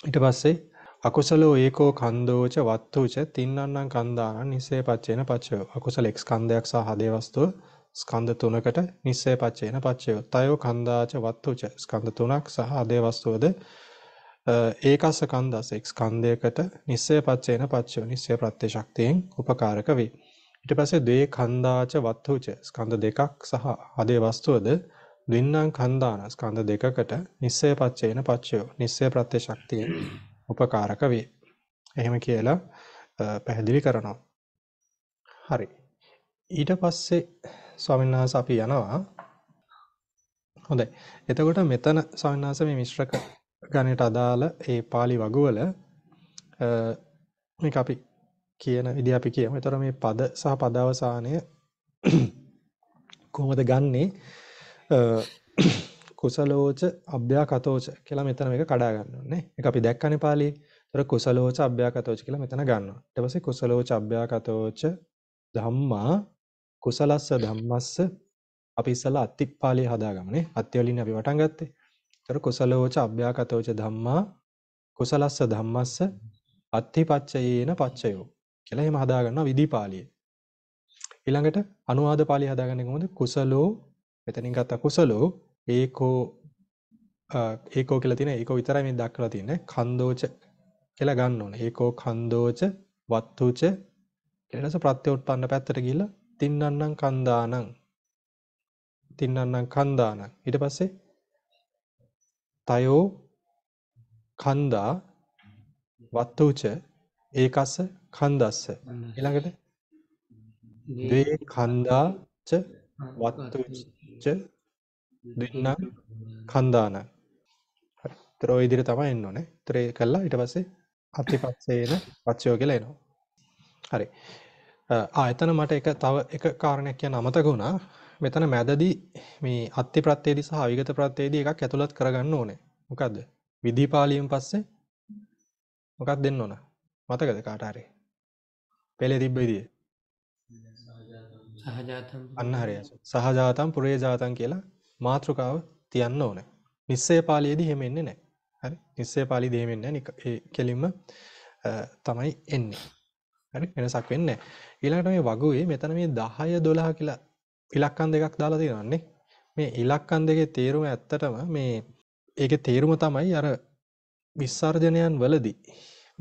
ඊට පස්සේ අකුසලෝ ඒකෝ කන්දෝච වත්තුච තින්නන්නම් කන්දාන නිස්සය පච්චේන පච්චයෝ අකුසල එක් ස්කන්ධයක් සහ හදේ වස්තුව ස්කන්ධ තුනකට නිස්සය පච්චේන පච්චයෝ තයෝ කන්දාච වත්තුච ස්කන්ධ තුනක් සහ ආදී වස්තුවද ඒකස්ස කන්දස එක් ස්කන්ධයකට නිස්සය පච්චේන පච්චයෝ නිස්සය ප්‍රත්‍ය ශක්තියෙන් උපකාරක වේ. ඊට පස්සේ ද්වේ කන්දාච වත්තුච ස්කන්ධ දෙකක් සහ ආදී වස්තුවද ද්වින්නම් කන්දාන ස්කන්ධ දෙකකට නිස්සය පච්චේන පච්චයෝ නිස්සය ප්‍රත්‍ය ශක්තියෙන් උපකාරක වේ. එහෙම කියලා පැහැදිලි කරනවා. හරි. ඊට පස්සේ ස්වාමීන් වහන්සේ අපි යනවා. හොඳයි. එතකොට මෙතන ස්වාමීන් වහන්සේ මේ මිශ්‍රක ගණයට අදාළ ඒ pāli වගුවල මේක අපි කියන විදිහ අපි කියමු. ඒතර මේ පද සහ පද අවසානය කොහොමද ගන්නේ? කුසලෝච අභ්‍යාකතෝච කියලා මෙතන මේක කඩා ගන්න ඕනේ. ඒක අපි දැක්කනේ pāli. ඒතර කුසලෝච අභ්‍යාකතෝච කියලා මෙතන ගන්නවා. ඊට පස්සේ කුසලෝච අභ්‍යාකතෝච ධම්මා කුසලස්ස ධම්මස්ස අපි ඉස්සලා අත්තිපාලිය හදාගමනේ. අත්ති වලින් අපි වටන් ගත්තේ. ඒතර කුසලෝච අභ්‍යාකතෝච ධම්මා කුසලස්ස ධම්මස්ස අත්තිපච්චයේන පච්චයෝ කියලා එහෙම හදාගන්නවා විදිපාලිය. ඊළඟට අනුවාද පාලිය හදාගන්නේ කොහොමද? කුසලෝ මෙතනින් ගත්ත කුසලෝ ඒකෝ ඒකෝ කියලා තියෙන ඒකෝ විතරයි මේ දක්වලා තියෙන්නේ. කන්දෝච කියලා ගන්න ඕනේ. ඒකෝ කන්දෝච වත්තුච කියලා රස ප්‍රත්‍යෝත්පන්න පැත්තට ගිහිල්ලා තින්නන්නම් කන්දානං තින්නන්නම් කන්දානං ඊට පස්සේ තයෝ කන්දා වත්තුච ඒකස්ස කන්දස්ස ඊළඟට ද්වේ කන්දාච වත්තුච දින්නම් කන්දානං ත්‍රෝ ඉදිරිය තමයි එන්න ඕනේ. ත්‍රේ කළා ඊට පස්සේ අතිපස්සේන පච්චයෝ කියලා එනවා. හරි. ආයතන මට එක තව එක කාරණයක් කියන්න අමතක වුණා. මෙතන මැදදී මේ අත්ති ප්‍රත්‍යයේදී සහ අවිගත ප්‍රත්‍යයේදී එකක් ඇතුළත් කරගන්න ඕනේ. මොකද්ද? විදීපාලියෙන් පස්සේ මොකක් දෙන්න ඕන? මතකද කාට හරි? පෙළේ තිබ්බ විදිය. සහජාතම් අන්න හරියට. සහජාතම් පුරේජාතම් කියලා මාතෘකාව තියන්න ඕනේ. නිස්සය පාළියේදී එහෙම එන්නේ නැහැ. හරි? නිස්සය පාළියේදී එහෙම එන්නේ නැහැ. ඒ කෙලින්ම තමයි එන්නේ. හරි? වෙනසක් වෙන්නේ නැහැ. ඊළඟට මේ වගුවේ මෙතන මේ දහය දොළහ කියලා ඉලක්කම් දෙකක් දාලා තියෙනවා නේ. මේ ඉලක්කම් දෙකේ තේරුම ඇත්තටම මේ ඒකේ තේරුම තමයි අර විසර්ජනයන් වලදී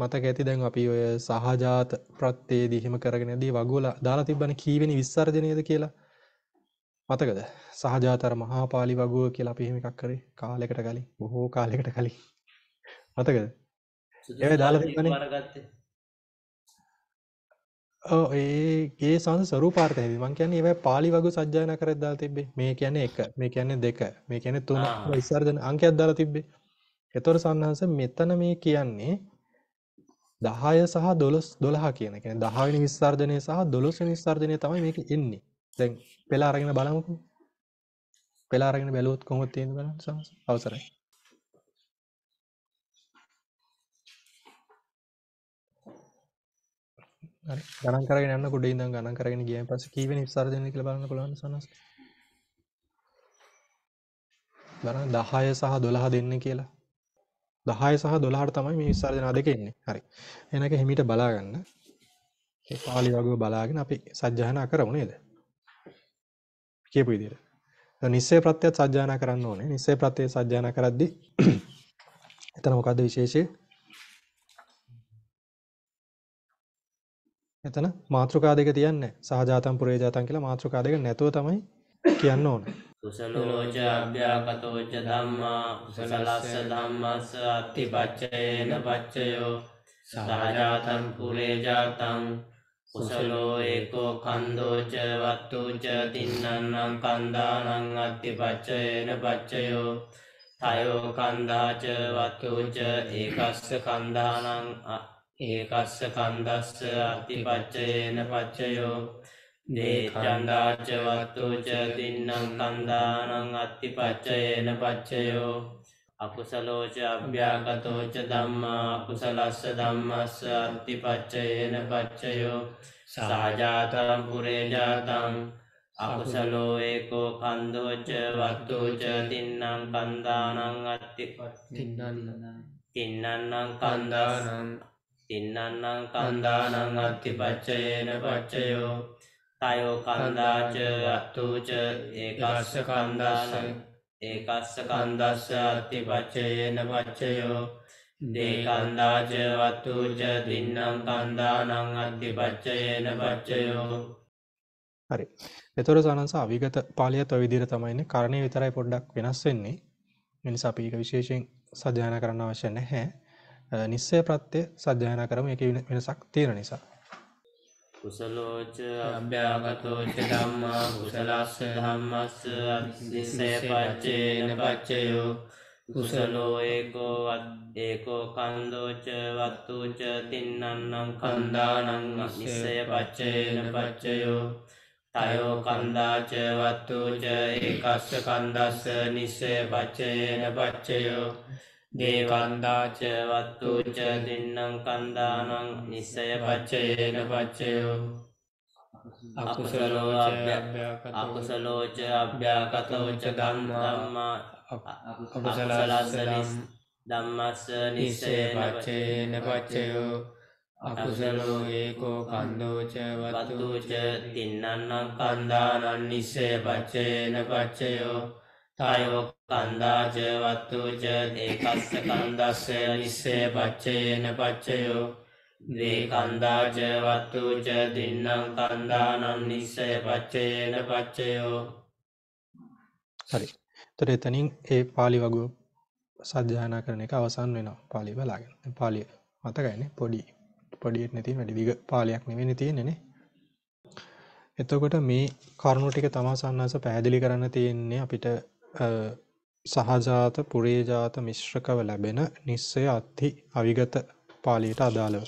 මතක ඇති දැන් අපි ඔය සහජාත ප්‍රත්‍යයේදී හිම කරගෙන යදී වගුවල දාලා තිබ්බන කීවෙනි විසර්ජනයේද කියලා මතකද? සහජාතර මහා පාළි වගුව කියලා අපි එහෙම එකක් කරේ කාලයකට කලින් බොහෝ කාලයකට කලින් මතකද? ඒවයි දාලා තිබ්බනේ. ඔව් ඒ ඒ සංස ස්වරූපාර්ථයේදී මම කියන්නේ ඒවයි පාළි වගුව සජ්ජායනා කරලා දාලා තිබ්බේ. මේ කියන්නේ එක, මේ කියන්නේ දෙක, මේ කියන්නේ තුන විසර්ජන අංකයක් දාලා තිබ්බේ. ඒතර සංහංශ මෙතන මේ කියන්නේ දහය සහ දොළොස් දොළහ කියන කියන්නේ දහවෙනි විසර්ජනයේ සහ දොළොස්වෙනි විසර්ජනයේ තමයි මේක එන්නේ. දැන් පෙළ අරගෙන බලමුකෝ. පෙළ අරගෙන බැලුවොත් කොහොමද තියෙන්නේ බලන්න සමහරවිට. අවසරයි. හරි. ගණන් කරගෙන යන්න කුඩේ ඉඳන් ගණන් කරගෙන ගියන් පස්සේ කීවෙනි විසර්ජනයද කියලා බලන්න පුළුවන් සමහරවිට. බලන්න දහය සහ දොළහ දෙන්නේ කියලා. දහය සහ දොළහට තමයි මේ විසර්ජනා දෙක එන්නේ. හරි. එනක හිමීට බලා ගන්න. ඒ පාළි වගුව බලාගෙන අපි සජ්ජායනා කරමු නේද? කියපු විදිහට. දැන් නිස්සය ප්‍රත්‍යයත් සජ්ජායනා කරන්න ඕනේ. නිස්සය ප්‍රත්‍යය සජ්ජායනා කරද්දී එතන මොකද්ද විශේෂය? එතන මාත්‍රිකා දෙක තියන්නේ නැහැ. සහජාතම් පුරේජාතම් කියලා මාත්‍රිකා දෙක නැතුව තමයි කියන්න ඕනේ. කුසලෝච අභ්‍යාගතෝච ධම්මා කුසලස්ස ධම්මස්ස අත්තිපච්චයේන පච්චයෝ සහජාතං පුරේජාතං කුසලෝ ඒකෝ කන්දෝච වත්තුච තින්නං කන්දානං අත්තිපච්චයේන පච්චයෝ තයෝ කන්දාච වත්තුච ඒකස්ස කන්දානං ඒකස්ස කන්දස්ස අත්තිපච්චයේන පච්චයෝ දේචන්දාච වත්තුච තින්නං කන්දානං අත්තිපච්චයේන පච්චයෝ අකුසලෝච අභ්‍යාගතෝච ධම්මා අකුසලස්ස ධම්මස්ස අත්තිපච්චයේන පච්චයෝ සහජාතං පුරේජාතං අකුසලෝ ඒකෝ කන්දෝච වත්තුච තින්නං කන්දානං අත්තිපච්චයේන කන්දානං අත්තිපච්චයේන පච්චයෝ තයෝ කන්දාච අත්තුච ඒකස්ස කන්දාසං ඒකස්ස කන්දස්ස අත්තිපච්චයේන පච්චයෝ දේ කන්දාච වත්තුච දින්නම් කන්දානං අත්තිපච්චයේන පච්චයෝ. හරි. ඒතර සානංශ අවිගත පාළියත් ඔය විදිහට තමයි ඉන්නේ. කරණේ විතරයි පොඩ්ඩක් වෙනස් වෙන්නේ. ඒ නිසා අපි ඒක විශේෂයෙන් සජ්ජායනා කරන්න අවශ්‍ය නැහැ. නිස්සය ප්‍රත්‍ය සජ්ජායනා කරමු. ඒකේ වෙනසක් තියෙන නිසා. කුසලෝච අභ්‍යාගතෝච ධම්මා කුසලස්ස ධම්මස්ස අත්තිපච්චයේන පච්චයෝ කුසලෝ ඒකෝ ඒකෝ කන්දෝච වත්තුච තින්නං කන්දානං අත්තිපච්චයේන පච්චයෝ තයෝ කන්දාච වත්තුච ඒකස්ස කන්දස්ස අත්තිපච්චයේන පච්චයෝ දේ කන්දාච වත්තුච දින්නම් කන්දානං නිස්සය පච්චයේන පච්චයෝ අකුසලෝ අකුසලෝච අභ්‍යාගතෝච ධම්මා අකුසලස්ස ධම්මස්ස නිස්සයේන පච්චයේන පච්චයෝ අකුසලෝ ඒකෝ කන්දෝච වත්තුච දින්නම් කන්දානං නිස්සය පච්චයේන පච්චයෝ තයෝ කන්දාච වත්තුච ඒකස්ස කන්දස්ස නිස්සය පච්චයේන පච්චයෝ දේ කන්දාච වත්තුච දින්නම් කන්දානං නිස්සය පච්චයේන පච්චයෝ. හරි. ඒතර එතනින් ඒ පාළි වගුව සජ්ජායනා කරන එක අවසන් වෙනවා. පාළි බලාගෙන. පාළි මතකයිනේ පොඩි පොඩියට නැති වැඩි දිග පාළියක් නෙවෙන්නේ තියෙන්නේ නේ. එතකොට මේ කරුණු ටික තමයි සම්හස පැහැදිලි කරන්න තියෙන්නේ අපිට සහජාත පුරේජාත මිශ්‍රකව ලැබෙන නිස්සය අත්ථි අවිගත පාළියට අදාළව.